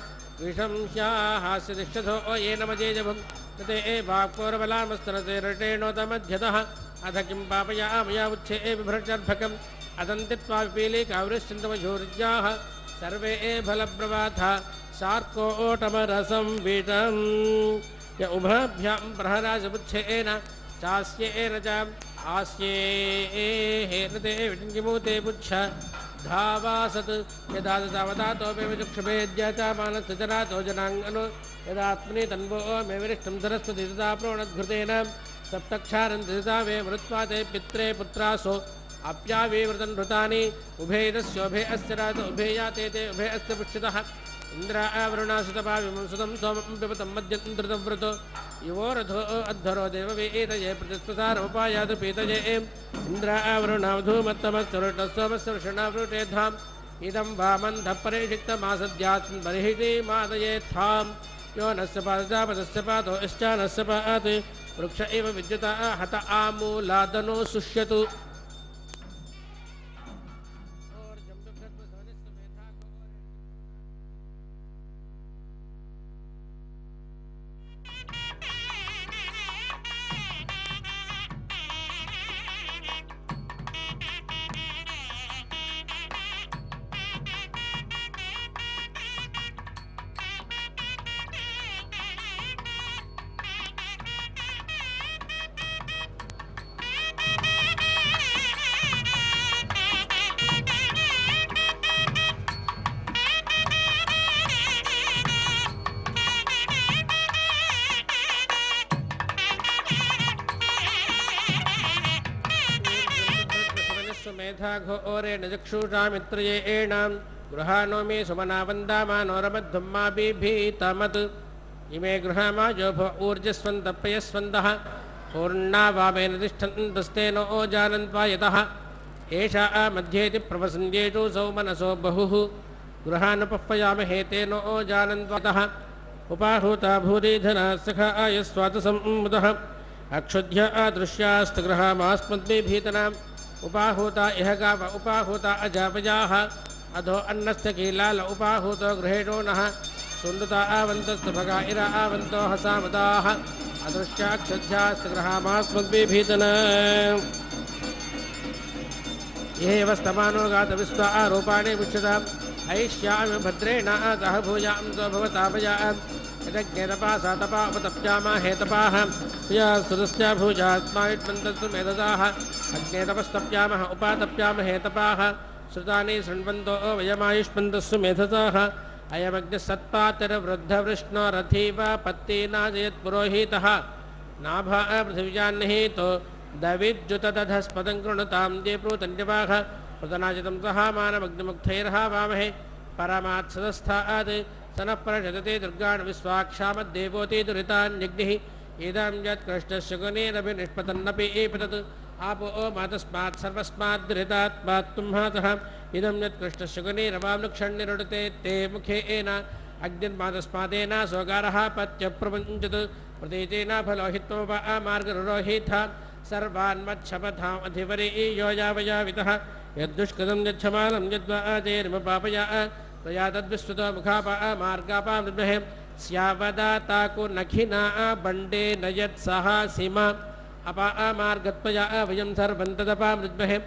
विषंस्याहास्यतिष्ठतो येनमजेजभं तते वाक्पूर्वलामस्तरते रटेणोतमध्यतः अथ किं पापयामयावुच्छे बिभ्रचर्भकम् अदन्तित्वा विपीलिकावृश्चिन्तमशूर्जाः सर्वे ए फलप्रवाथा शार्कोटमरसं वीतं य उभभ्यां प्रहराजबुच्छेन चास्येन च आस्येहेनते विटिङ्गिमूते पुच्छ धावासत् यदा तवतातोऽपि विचक्षुभेद्यता मानसचरातो जनाङ्गनो यदात्मनि तन्वो मे विरिष्टं सरस्वति तदा प्रोणद्घृतेन सप्तक्षारं त्रिता मे मृत्वा ते पित्रे पुत्रासो अप्यावेवृतं हृतानि उभेदस्योभे अस्यरात उभेयाते ते उभे अस्य पुक्षितः इन्द्रावरुणासुतपाविमंसुतं सोमं पिबतं मध्यन्तृतव्रतो युवो रथो अध्वरो देववेतये प्रतिस्पसारोपायातु पीतये इन्द्रावरुणावधूमत्तमस्तुरुटस्सोमस्य वृषणावृटेधाम् इदं वामन्धपरिषिक्तमासद्यात्मबर्हिति मादयेत्थाम् यो नस्पादो इश्च नस्पात् वृक्ष एव विद्यता हत आमूलादनो सुष्यतु। घोरे नजक्षुषा मित्रये एणाम गृहानो मे सुमना वंदामानोरमध्वम्मा बिभीतमत इमे गृहामाजो ऊर्जस्वन्तप्यस्वन्तः पूर्णा वामेन तिष्ठन्तस्तेन ओजानन्त्वा यतः एषा मध्येति प्रवसन्त्येषु सौ मनसो बहुः गृहानुपपयामहे तेन ओजानन्त्वा यतः उपाहूता भूरिधनः सखाय स्वातसम्मुदः अक्षुध्य अदृश्यास्तगृहामास्मद्बिभीतनाम् उपाहूता इह गाव उपाहूता अजापजाः अधो अन्नस्य कीलाल उपाहूतो गृहेणो नः सुन्दता आवन्तस्तभगा इरा आवन्तो हसामदाः अदृश्याक्षध्यास्तगृहामास्मद्बिभीतन एव स्तमानो गातविस्वा आरोपाणि मुच्यताम् ऐष्यामि भद्रेण आतः भूयां सो भवतापया यज्ञेतपासा तपा उपतप्यामा हेतपाः प्रिया सुरस्या भूजात्मायुट्वन्तस्तु मेधसाः अग्नेतपस्तप्यामः उपातप्याम हेतपाः श्रुतानि शृण्वन्तो वयमायुष्पन्तस्तु मेधसाः अयमग्निसत्पातिर्वृद्धवृष्णो रथीवा पत्तीनाजयत्पुरोहितः नाभा पृथिव्यान्निहितो दविद्युतदधस्पदङ्कृणतां देप्रोतन्यवाः प्रतनाजितं सहामानमग्निमुग्धैर्हा वामहे परमात्सदस्थात् सनः परषदते दुर्गान् विश्वाक्षामद्देवोति दुरितान्यग्निः इदं यत्कृष्णस्य गुणेनपि निष्पतन्नपि एपतत् आपो मातस्मात् सर्वस्मात् दुरितात्मात् तुम्हातः इदं यत्कृष्णस्य गुणेरवामलक्षण्निरुडते ते मुखे एन अग्निर्मातस्मादेन सोगारः पत्यप्रपञ्चत् प्रतीतेन फलोहित्वोप आमार्गरुरोहिथ सर्वान्मच्छपथाम् अधिवरीयो यावयावितः यद्दुष्कृतं यच्छमानं यद्वाजेर्मपापया तया तद्विश्रुतो मुखापमार्गापामृद्महे स्यावदाताको नखिना बण्डे न यत्सः सीमा अपामार्गत्वया वयं सर्वं तदपामृद्महे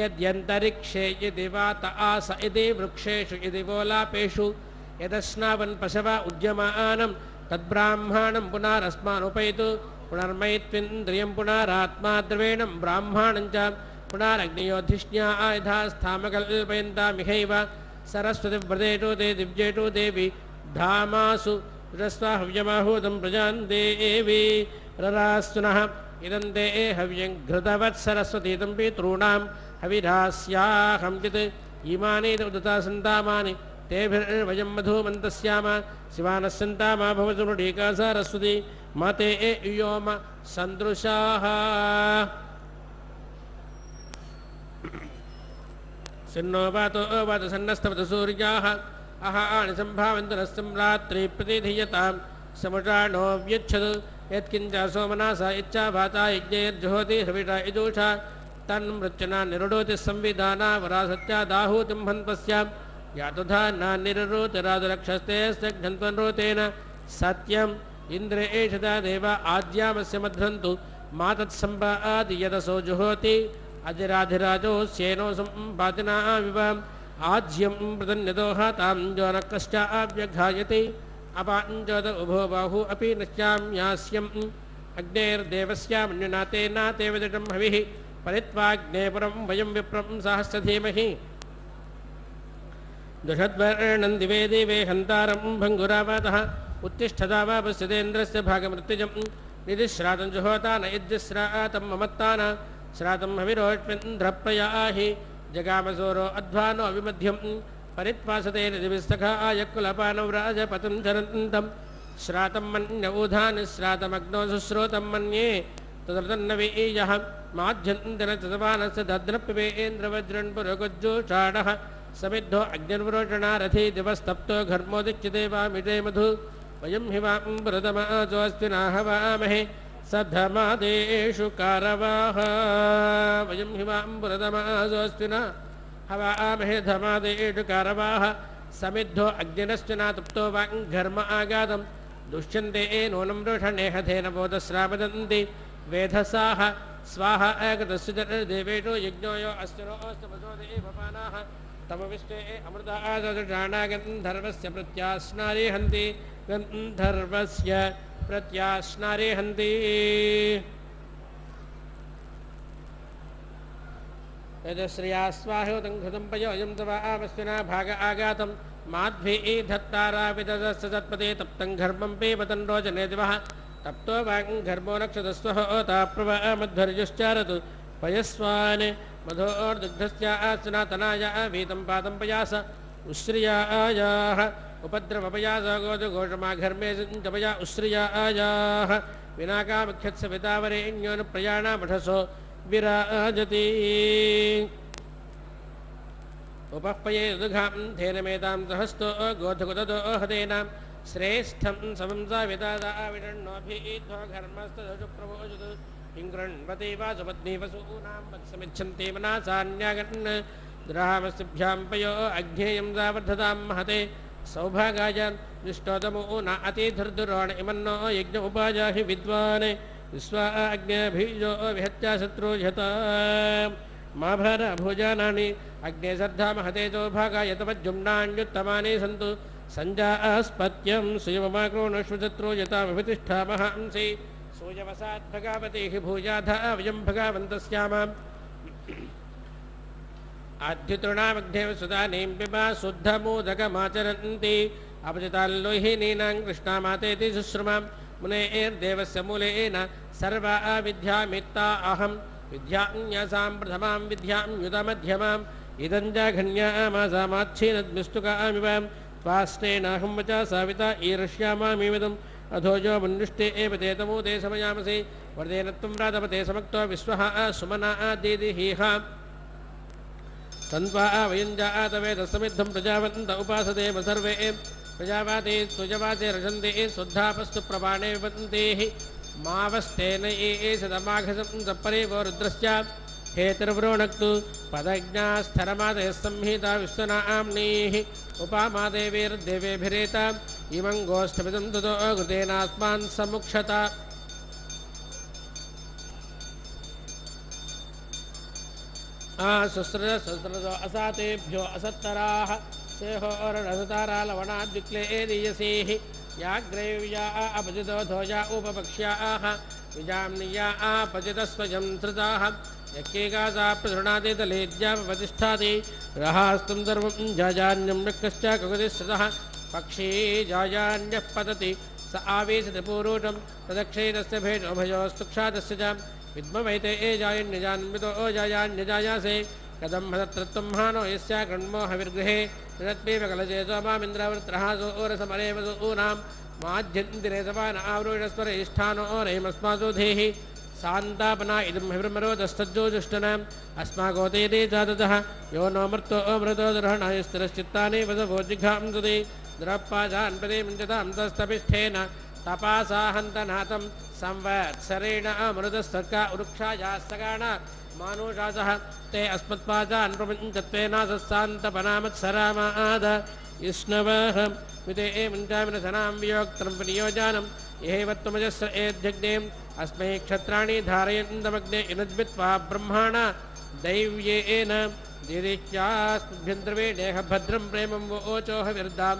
यद्यन्तरिक्षे यदिवात आस इति वृक्षेषु यदि वोलापेषु यदश्नावन् पशवा उद्यमानं तद्ब्राह्मणं पुनरस्मानुपैतु पुनर्मयित्विन्द्रियं पुनरात्मा द्रवेणं ब्राह्मणं च पुनरग्नियोधिष्ण्या आयुधास्थामकल्पयन्तामिहैव सरस्वतीव्रतेषु ते दिव्येषु देवी धामासु रस्वा हव्यमाहूतं प्रजान् देवी ररास्तुनः इदं ते हव्यं घृतवत् सरस्वतीतं पितॄणां हविरास्याहं यत् इमानि उदता सन्तामानि तेभिर्वयं मधुमन्तस्याम शिवानः सन्तामा भवतु नृडीका सरस्वती मते योम सन्दृशाः सिन्नो वातो वात सन्नस्तवत सूर्याः अह आनि सम्भावन्तु नस्तं रात्रि प्रतिधीयतां समुद्राणो व्यच्छत् यत्किञ्च सोमनासा इच्छा भाता यज्ञैर्जुहोति हविषा यजूषा तन्मृत्युना निरुडोति संविधाना वरासत्या दाहूतिं हन्तस्यां यातुधा न निरुरोतिरादुरक्षस्ते स्निग्धन्त्वनरोतेन सत्यम् इन्द्र एषदा देवा आद्यामस्य मध्रन्तु मा तत्सम्पादि यदसो जुहोति अजिराधिराजो स्येनो सम्पादिनाविव आज्यं प्रतन्यदोहतां जो न कश्चाव्यघायते अपाञ्चोद उभो बाहु अपि नश्यां यास्यम् अग्नेर्देवस्यामन्युनाते नातेवजटं हविः परित्वाग्नेपुरं वयं विप्रं सहस्र धीमहि दुषद्वर्णं दिवे दिवे हन्तारं भङ्गुरावतः उत्तिष्ठता वा पश्यतेन्द्रस्य भागमृत्युजं निधिश्रातं जुहोता न यज्जस्रातं ममत्तान श्रातं हविरोष्मिन्द्रप्रयाहि जगामसोरो अध्वानो विमध्यं परित्वासतेन दिविस्तखायकुलपानव्राजपतं धरन्तं श्रातं मन्य ऊधानि श्रातमग्नो सुश्रोतं मन्ये तदर्थन्नवीयः माध्यन्तरतवानस्य दद्रप्पिवेन्द्रवज्रणपुरगज्जूषाणः समिद्धो अग्निर्वरोषणा रथी दिवस्तप्तो घर्मोदिच्यते वा मिटे मधु वयम् हिवां वृदमाजोऽस्तिनाहवामहे सद्धमादेषु कारवाः। वयम् हिवां वृदमाजोऽस्तिनाहवामहे धमादेषु कारवाः। समिद्धो अग्निनस्तिना तप्तो वां घर्म आगातं दुष्यन्ते नूनं रोषणे हतेन बोधश्रावदन्ति वेधसाः स्वाहा आगतस्य देवेषु यज्ञोयो अस्तिनो अस्तमसोदे भवानाः तम विष्टे अमृता गन्धर्वस्य प्रत्यास्नारे हन्ति गन्धर्वस्य प्रत्यास्नारे हन्ति। यदश्रिया स्वाहोतं घृतं पयो यं तव आवस्तिना भाग आगातं माद्भिः धत्तारा विदधस्स तत्पदे तप्तं घर्मं पेवतं रोचने दिवः तप्तो वां घर्मो नक्षतस्वः ताप्रवामध्वर्युश्चारतु पयस्वान् मधोर्दुग्धस्य आसनातनाय वीतं पादं पयास उश्रियायाः उपद्रवपयास गोजघोषमा घर्मे सिञ्चपया उश्रियायाः विनाकामख्यत्स वितावरेण्योऽनुप्रयाणामठसो विराजति उपपये दुघां धेनमेतां सहस्तो गोधुगुदतो हदेनां श्रेष्ठं समंसा विदादाविडन्नोऽभिध्वा घर्मस्तदशु प्रभोजतु इंग्रण्वते वासुपत्नी वसूनां वत्समिच्छन्ते मनासान्यागन् द्रामस्भ्यां पयो अज्ञेयं जावर्धतां महते सौभागायान् दुष्टोदमो न अतिधुर्दुरोण इमन्नो यज्ञ उपाजाहि विद्वान् विश्वा अग्निभिजो विहत्या शत्रु यता माभर भोजानानि अग्ने श्रद्धा महते सौभागाय तवज्जुम्नान्युत्तमानि सन्तु सञ्जास्पत्यं सुयममाक्रोणश्वशत्रो यता विभतिष्ठामहांसि सूयवसात् भगवतेः भूयाधा वयं भगवन्तस्यामाम् आद्युतृणामग्नेव सुदानीं पिबा शुद्धमोदकमाचरन्ति अपचिताल्लोहिनीनां कृष्णामातेति शुश्रुमां मुनेर्देवस्य मूलेन सर्वा विद्यामित्ता अहं विद्यान्यासां प्रथमां विद्यां युतमध्यमाम् इदं जाघन्यामासामाच्छिनद्मिस्तुकामिव त्वास्तेनाहं वचा साविता ईर्ष्यामामिदम् अधोजो मनुष्टे एव देतमो ते समयामसि वरदेन त्वं राधपते समक्तो विश्वः सुमना आदिदिहिः तन्वा वयञ्जा आतवेदसमिद्धं प्रजावन्त उपासते सर्वे प्रजावाते सुजवाते रजन्ते शुद्धापस्तु प्रमाणे वन्तेः मावस्तेन एषदमाघसं सपरे वो रुद्रश्च हेतुर्वृणक्तु पदज्ञास्थरमादयः संहिता विश्वनाम्नीः उपामादेवीर्देवेभिरेता इमं गोष्ठमिदं ततो घृतेनास्मान् समुक्षत। आ सुस्रज सुस्रजो असातेभ्यो असत्तराः सेहोरसतारा लवणाद्विक्लेदीयसीः याग्रैव्या अपजितो ध्वजा उपपक्ष्याः विजाम्निया आपजितस्वयं धृताः यक्केगासा प्रसृणादे तलेद्यापतिष्ठादे ग्रहास्तं सर्वं जाजान्यं रक्तश्च कगतिस्सृतः पक्षी जाजान्यः पतति स आवेशपूरोटं प्रदक्षेणस्य भेदोभयोस्तुक्षादस्य च विद्मवैते ए जायन्यजान्वितो जायान्यजायासे कदं हतत्रत्वं हानो यस्य गृण्मो हविर्गृहे तदत्मेव कलचेतो मामिन्द्रावृत्रः सोरसमरेव सोनां माध्यन्दिरे समान आवरोणस्वरेष्ठानो रयमस्मासो धेहि शान्तापना इदं हिब्रमरोदस्तज्जोजुष्टनाम् अस्मागोतेदे जाततः यो नो मर्तो अमृतो दर्हणायस्तिरश्चित्तानि वसवोजिघांसुते द्रप्पाजान् प्रति मुञ्जतां तस्तपिष्ठेन तपासाहन्तनाथं संवत्सरेण अमृतस्तर्का उरुक्षायास्तगाण मानुषासः ते अस्मत्पाजान् प्रपञ्चत्वेन सस्सान्तपनामत्सरामाद युष्णवः मिते ए मुञ्जामिनसनां वियोक्त्रं विनियोजानं यहैवत्त्वमजस्र एद्यज्ञें अस्मै क्षत्राणि धारयन्तमग्ने इनद्वित्वा ब्रह्माण दैव्येन दिदिक्यास्भ्यन्द्रवेणेह भद्रं प्रेमं वोचोह विर्दां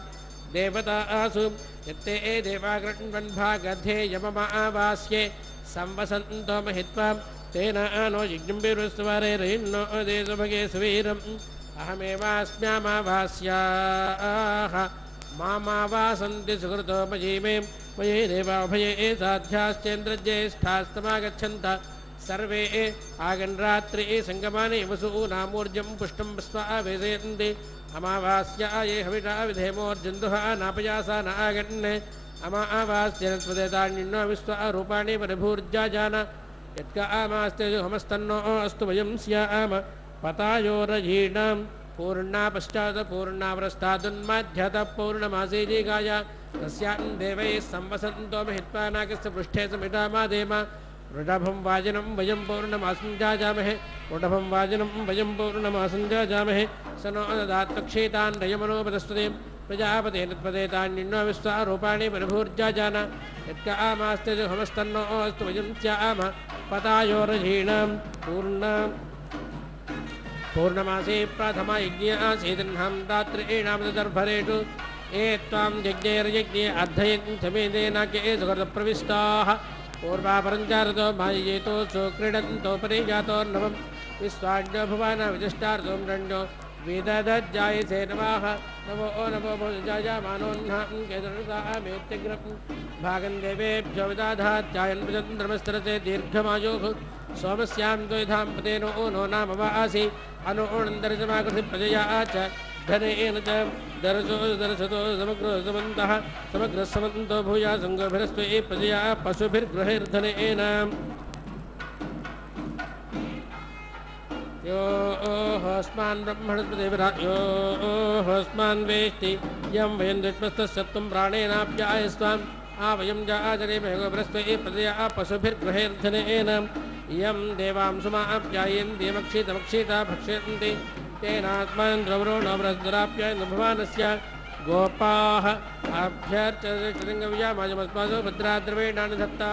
देवता आसु यत्ते ए देवागृण्वन्भागधे यममावास्ये संवसन्तो महित्वा तेन आनो यज्ञम्बिरुस्वरे रयिन्नो देशभगे सुवीरम् अहमेवास्म्यामावास्याः मामावासन्ति सुकृतो मयीमे मयि देवाभये साध्याश्चेन्द्रज्येष्ठास्तमागच्छन्त सर्वे आगणरात्रि सङ्गमाने वसूनामूर्जं पुष्टं स्वेदयन्ति अमावास्या ये हविषा विधेमोर्जन्तुः नापयासा न आगन् अमावास्येतान्यो विश्वारूपाणि परिभूर्जाजान यत्का आमास्ते हमस्तन्नो अस्तु वयं स्याम पतायोरजीणां पूर्णा पश्चात् पूर्णावृष्टादुन्माध्यतः पूर्णमासीजिगाय तस्यान् देवैः संवसन्तो महित्वा नागस्य पृष्ठे समितामादेम वृषभं वाजिनं वयं पौर्णमासञ्जाजामहे वृषभं वाजिनं वयं पौर्णमासञ्जाजामहे स नो ददात्वक्षेतान् रयमनोपदस्वतीं प्रजापतेन तत्पदेतान्निन्नो विश्वारूपाणि परिभूर्जाजान यत्कामास्ते हमस्तन्नो अस्तु वयं स्याम पतायोरजीणां पूर्णां पूर्णमासे प्रथम यज्ञ आसीदन्हं दात्रीणां दर्भरेषु ये त्वां यज्ञैर्यज्ञे अध्ययन् समेदेन के सुकृतप्रविष्टाः पूर्वापरञ्चारतो भायेतो सुक्रीडन्तो परिजातो नवं विश्वाज्ञो भुवाना विजष्टार्तो मृण्यो वेददज्जायसे नमः नमो नमो भुजायमानोऽन्नं केतुर्सामेत्यग्रं भागं देवेभ्यो विदधात्यायन् भुजन्द्रमस्तरते दीर्घमायुः सोमस्यां द्वैधां पतेनो नो नाम वासि अनुणन्दरजमाकृति प्रजया च धनेन च दर्शो दर्शतो समग्रो समन्तः समग्रः समन्तो भूया सङ्गभिरस्तु ए प्रजया पशुभिर्गृहैर्धनेन यो होस्मान् ब्रह्मणस्पतिभिराज यो होस्मान् वेष्टि यं वयं दुष्मस्तस्सत्वं प्राणेनाप्यायस्त्वाम् आवयं जाजरे मेघोभिरस्तु ए प्रजया पशुभिर्गृहैर्धनेन इयं देवांसुमाप्यायेन देवक्षितमक्षिता भक्षयन्ति तेनात्मान्द्रवरोणाम्रस्दराप्यायन् भवानस्य गोपाः अभ्यर्चलिङ्गवियामाजमस्मासो भद्राद्रवेणानि धत्ता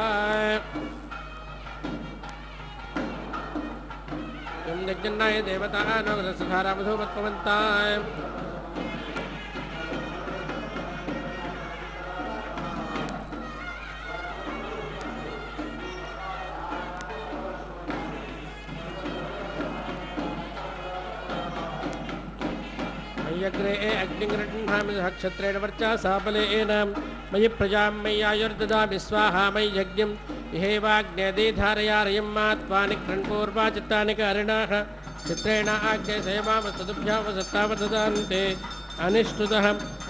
यं यज्ञन्नाय देवता नोगसखारामधो मत्पवन्ता यग्रे अग्निग्रहक्षत्रेण वर्चा साफलेन मयि प्रजा मय्यायुर्ददा स्वाहा मयि यज्ञं हेवाग्नेदे धारयारयं मात्वा निक्रण्पूर्वाचित्तानि कारिणाः चित्रेण आज्ञे सेवामस्तुभ्यां सत्तावदन्ते अनिष्टुतः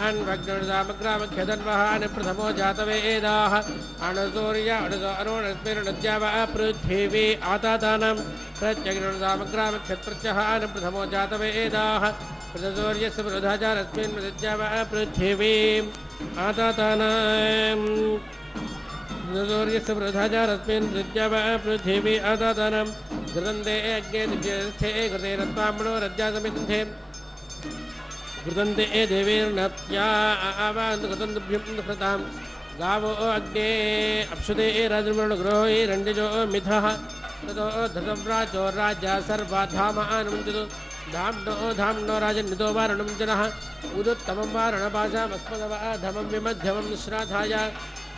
अन्वग्रदामग्रामख्यधन्वः अनिप्रथमो जातवेदाः अणुसूर्य अणुरोणस्मिर्णद्याव पृथिवी आतातानां प्रत्यग्रदामग्रामख्यप्रत्यः अनिप्रथमो जातवेदाः प्रदसूर्यस्य प्रधाचारस्मिन् मृद्याव पृथिवीम् आतातानां प्रदसूर्यस्य प्रधाचारस्मिन् मृद्याव पृथिवी आतातानां घृतन्दे अग्ने दिव्यस्थे घृते रत्वाम्णो रज्जासमिन्धे घृतन्दे देवीर्नप्या आवान्तुघृतन्दुभ्युम्नृतां गावो अग्ने अप्सुदे राजमृणगृहैरण्यजो मिथः ततो धृतव्राजो राजा सर्वाधामानुमञ्जतु धाम्नो धाम्नो राजन्नितो वारणं जनः उदुत्तमं वारणभाषामस्मदवाधमं विमध्यमं श्राधाय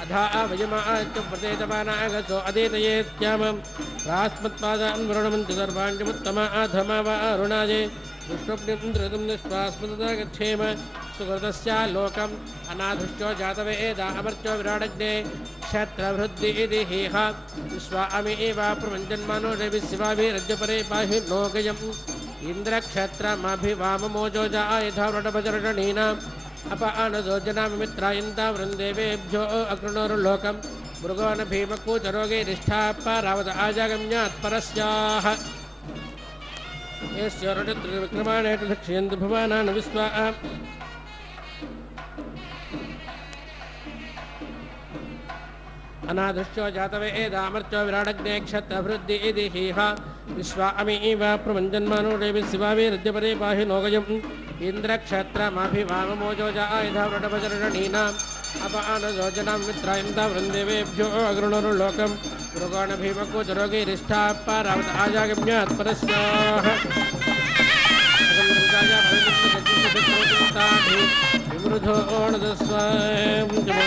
अधा वयमाच्च प्रदेतमानागतो अदेतयेत्यामं रास्मत्पादान् वरुणमन्तु सर्वाण्यमुत्तमा अधमा वारुणाये दुष्वप्निन्द्रतं निष्पास्मदता गच्छेम सुकृतस्या लोकम् अनाधुष्टो जातवेदा अमर्त्यो विराडग्ने क्षत्रवृद्धि इति हेह विश्वामि एवा प्रवञ्जन्मानो देविः शिवाभिरज्जपरे पाहि लोकयम् इंद्रक्षत्रमभिवाममोजो जायथा व्रटभजरणीनाम् अपानजोजनामित्रायन्ता वृन्देवेभ्यो अकृणोर्लोकं मृगो न भीमकूचरोगे निष्ठापरावत आजागम्यात्परस्याः यस्योरुद्रविक्रमाणेषु लक्ष्यन्ति भुवानान् विश्वा अनादृष्टो जातवेदामर्त्यो विराडग्ने क्षत्रवृद्धि इति हेह विश्वामि एव प्रवञ्जन्मानो देविः शिवाभिरज्जपरे पाहि लोकयम् इन्द्रक्षत्रमभिवाममोजो जायथा व्रटभजरणीनाम् अपानजोजनां मित्रायन्ता वृन्देवेभ्यो अकृणोर्लोकं मृगोणभीमकूचरोगैरिष्ठापरावत आजागम्यात्परस्याः विमृधो ओणदस्व विष्णु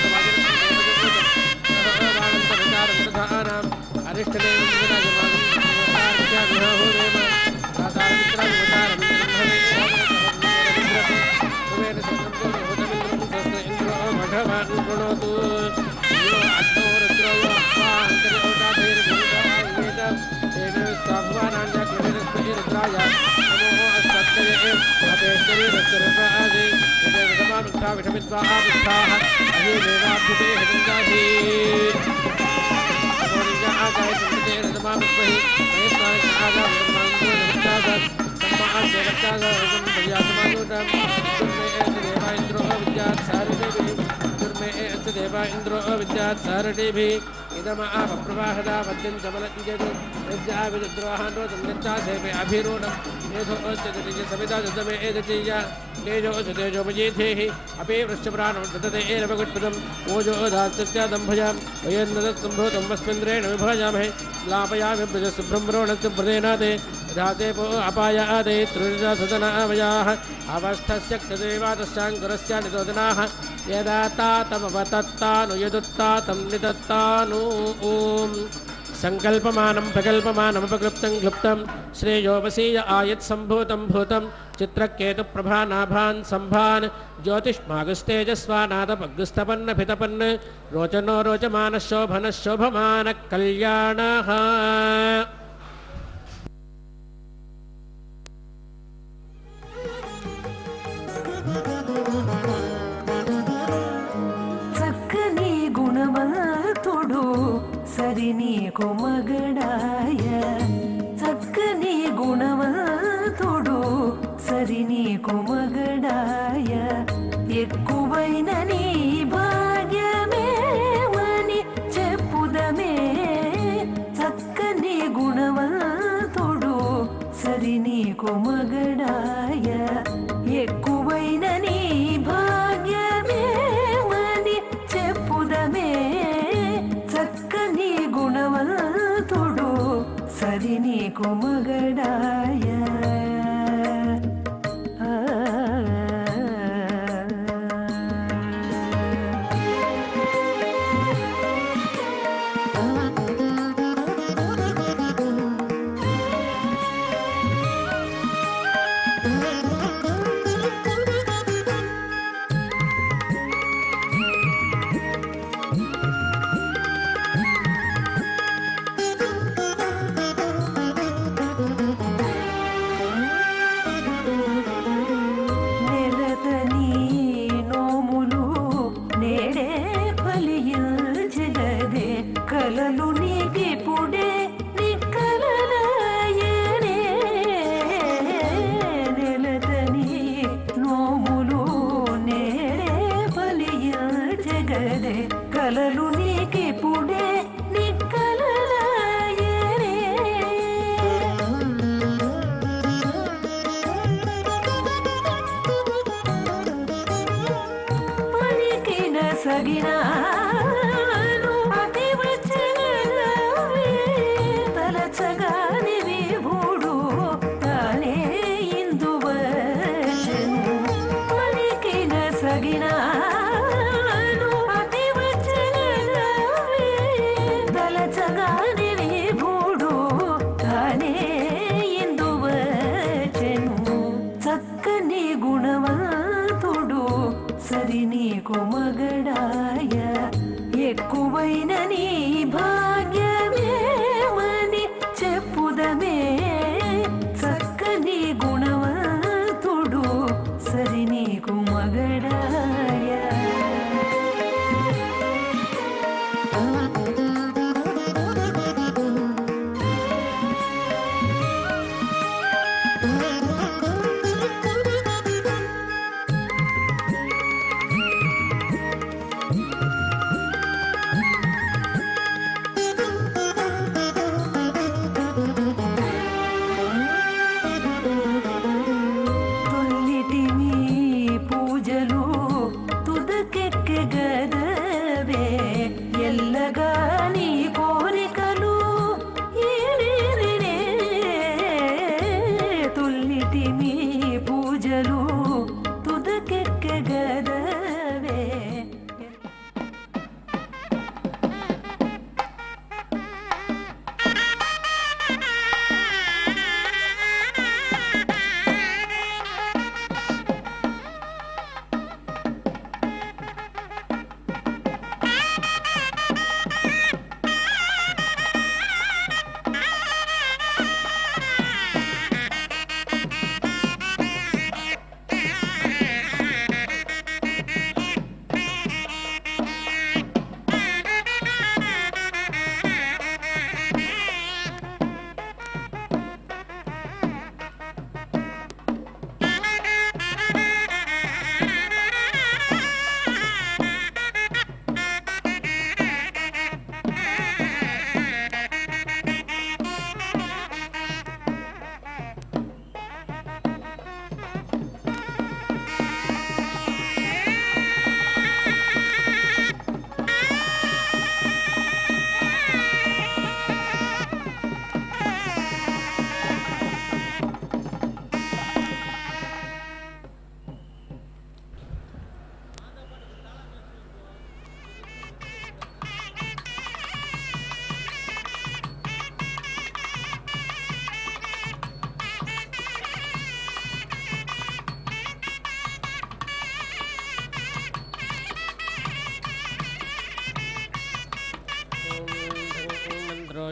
दुर्मे देवा इंद्रो अविद्यारणी इदम आप प्रवाहदा मध्यम अभिरोण अपे वृष्टप्राण ददते एरवगुटपदम ओजो धात्यादंभजा वयन्नदस्तंभोतमस्मिन्द्रेण विभजामहे लापयामि ब्रजसुभ्रमरोणस्य प्रदेनादे धाते पो अपायादे त्रिजा सदनावयाः अवस्थस्य क्षदेवादशाङ्गरस्य निदोदनाः यदा तातमवतत्तानुयदत्ता तं निदत्तानु ॐ संकल्पमानं प्रकल्पमानं उपकृप्तं ग्लुप्तं श्रेयोवसीय आयत् सम्भूतं भूतं चित्रकेतु प्रभानाभान् सम्भान् ज्योतिष्मागस्तेजस्वानादपग्रस्तपन्नभितपन् रोचनो रोचमानः शोभनः शोभमानः कल्याणः सरिनी कोमगडाय चक्कनी गुणवा तोडू सरिनी कोमगडाय एक्कुवैन नी भाग्यमेवनि चेप्पुदमे चक्कनी गुणवा तोडू सरिनी कोमगडाय एक्कुवैन नी भाग्यमेवनि चेप्पुदमे तोडो सरिनी कोमगडाय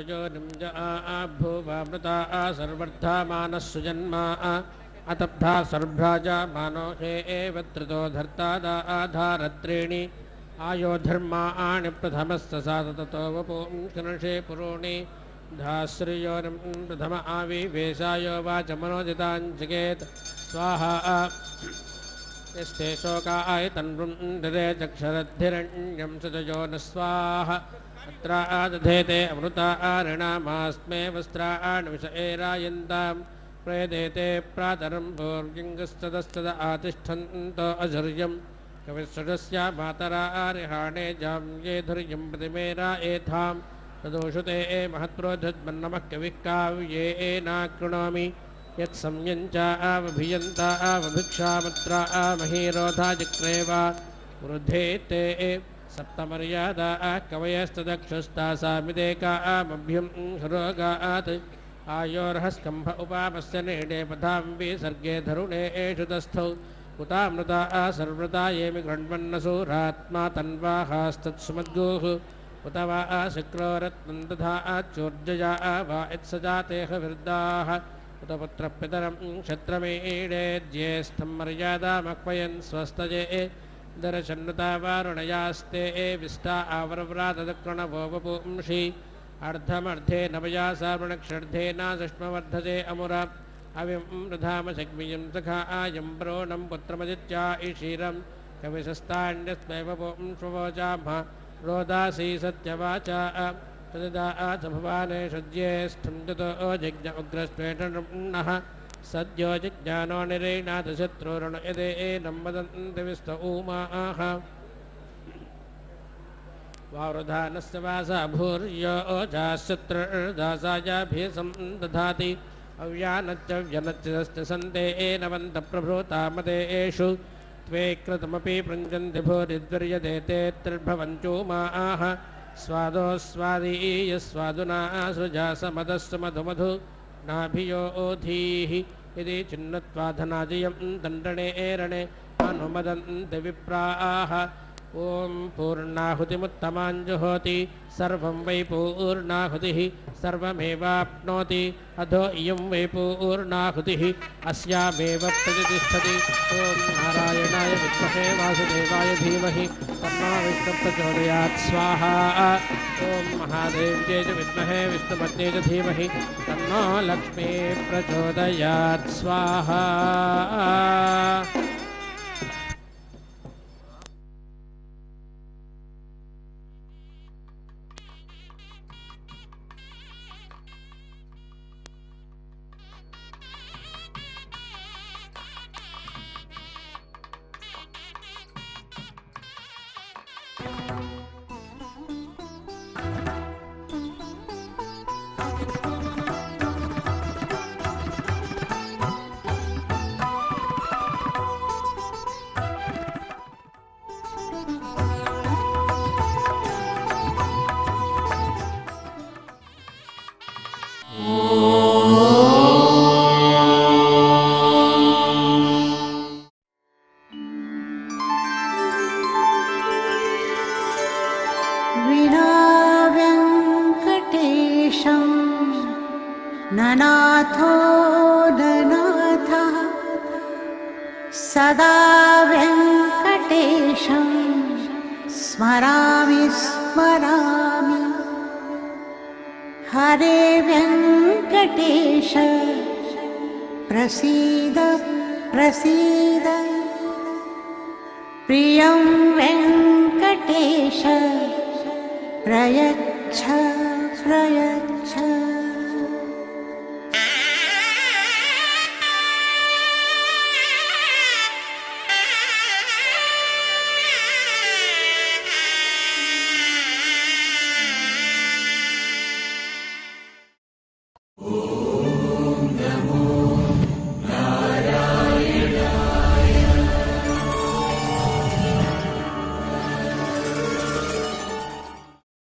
रजोनिम्ज आ आ भूवामृता आ सर्वद्धा मानः सुजन्मा आ अतभ्रा सर्वभ्राजा मानोषे एवत्रतो धर्ता दा आधारत्रेणि आयो धर्मा आणि प्रथमस्त साततो वपुंकनशे पुरोणि धाश्रियो प्रथम आविवेशायो वाच मनोदिताञ्चकेत स्वाहा यस्ते शोका आयतन्वृन्दरे चक्षरद्धिरण्यं सुतयो न स्वाहा अत्र आदधेते अमृता आरणामास्मे वस्त्रा आणविषएरायन्तां प्रयदेते प्रातरं भूर्गिङ्गस्तदस्तद आतिष्ठन्तो अझर्यं कविसृजस्य मातरा आरिहाणे जाम्ये धुर्यं प्रतिमेरा एथां तदोषुते ए महत्रोधद्मन्नमः कविः काव्ये एनाकृणोमि यत्संयञ्च आवभियन्त आवभिक्षामत्र आमहीरोधा जिक्रेवा वृद्धे ते सप्तमर्यादा कवयस्तदक्षुस्तासामिदेका आमभ्यं हरोगात् आयोर्हस्कम्भ उपामस्य नेडे पथाम्बि सर्गे धरुणे एषु तस्थौ उतामृता सर्वृता येमि गृण्वन्नसूरात्मा तन्वाहास्तत्सुमद्गुः उत वा शुक्रो रत्नं तथा चोर्जया वा यत्सजातेह वृद्धाः पुत्र पितरं क्षत्रमीडे ज्येष्ठं मर्यादामक्वयन् स्वस्तये दर्शन्नुता वारुणयास्ते विष्टा आवरव्रातदक्रणवोपपुंषि अर्धमर्धे नवया सार्वणक्षर्धे नासुष्मवर्धते अमुरा अविमृधामशग्मियं सखा आयं प्रोणं पुत्रमदित्या ईशीरं कविशस्तान्यस्मैवपुंष्ववोचाम रोदासी सत्यवाचा तदा आत्मभाने सज्येष्ठं ततो जज्ञ उग्रस्पेटनः सद्यो जिज्ञानो निरेणाथ शत्रुरुण यदे एनं वदन्ति विस्त उमाः वावृधानस्य वासा भूर्यो ओजाशत्रुर्दासायाभिसं दधाति अव्यानच्च व्यनच्चस्य सन्ते एनवन्तप्रभृता मदेषु त्वे कृतमपि प्रञ्जन्ति भूरिद्वर्यते ते त्रिर्भवन्त्युमाः स्वादो स्वादीय स्वादुना सुजा समदस्व मधुमधु नाभियो ओधीः यदि चिन्नत्वाधनाजयं दण्डणे एरणे अनुमदन्ति विप्राः ॐ पूर्णाहुतिमुत्तमाञ्जुहोति सर्वं वै पूर्णाहुतिः सर्वमेवाप्नोति अधो इयं वै पूर्णाहुतिः अस्यामेव प्रतिष्ठति ॐ नारायणाय विद्महे वासुदेवाय धीमहि तन्नो विष्णुः प्रचोदयात् स्वाहा ॐ महादेव्यै च विद्महे विष्णुपत्न्यै च धीमहि तन्नो लक्ष्मीः प्रचोदयात् स्वाहा प्रयच्छ प्रयच्छ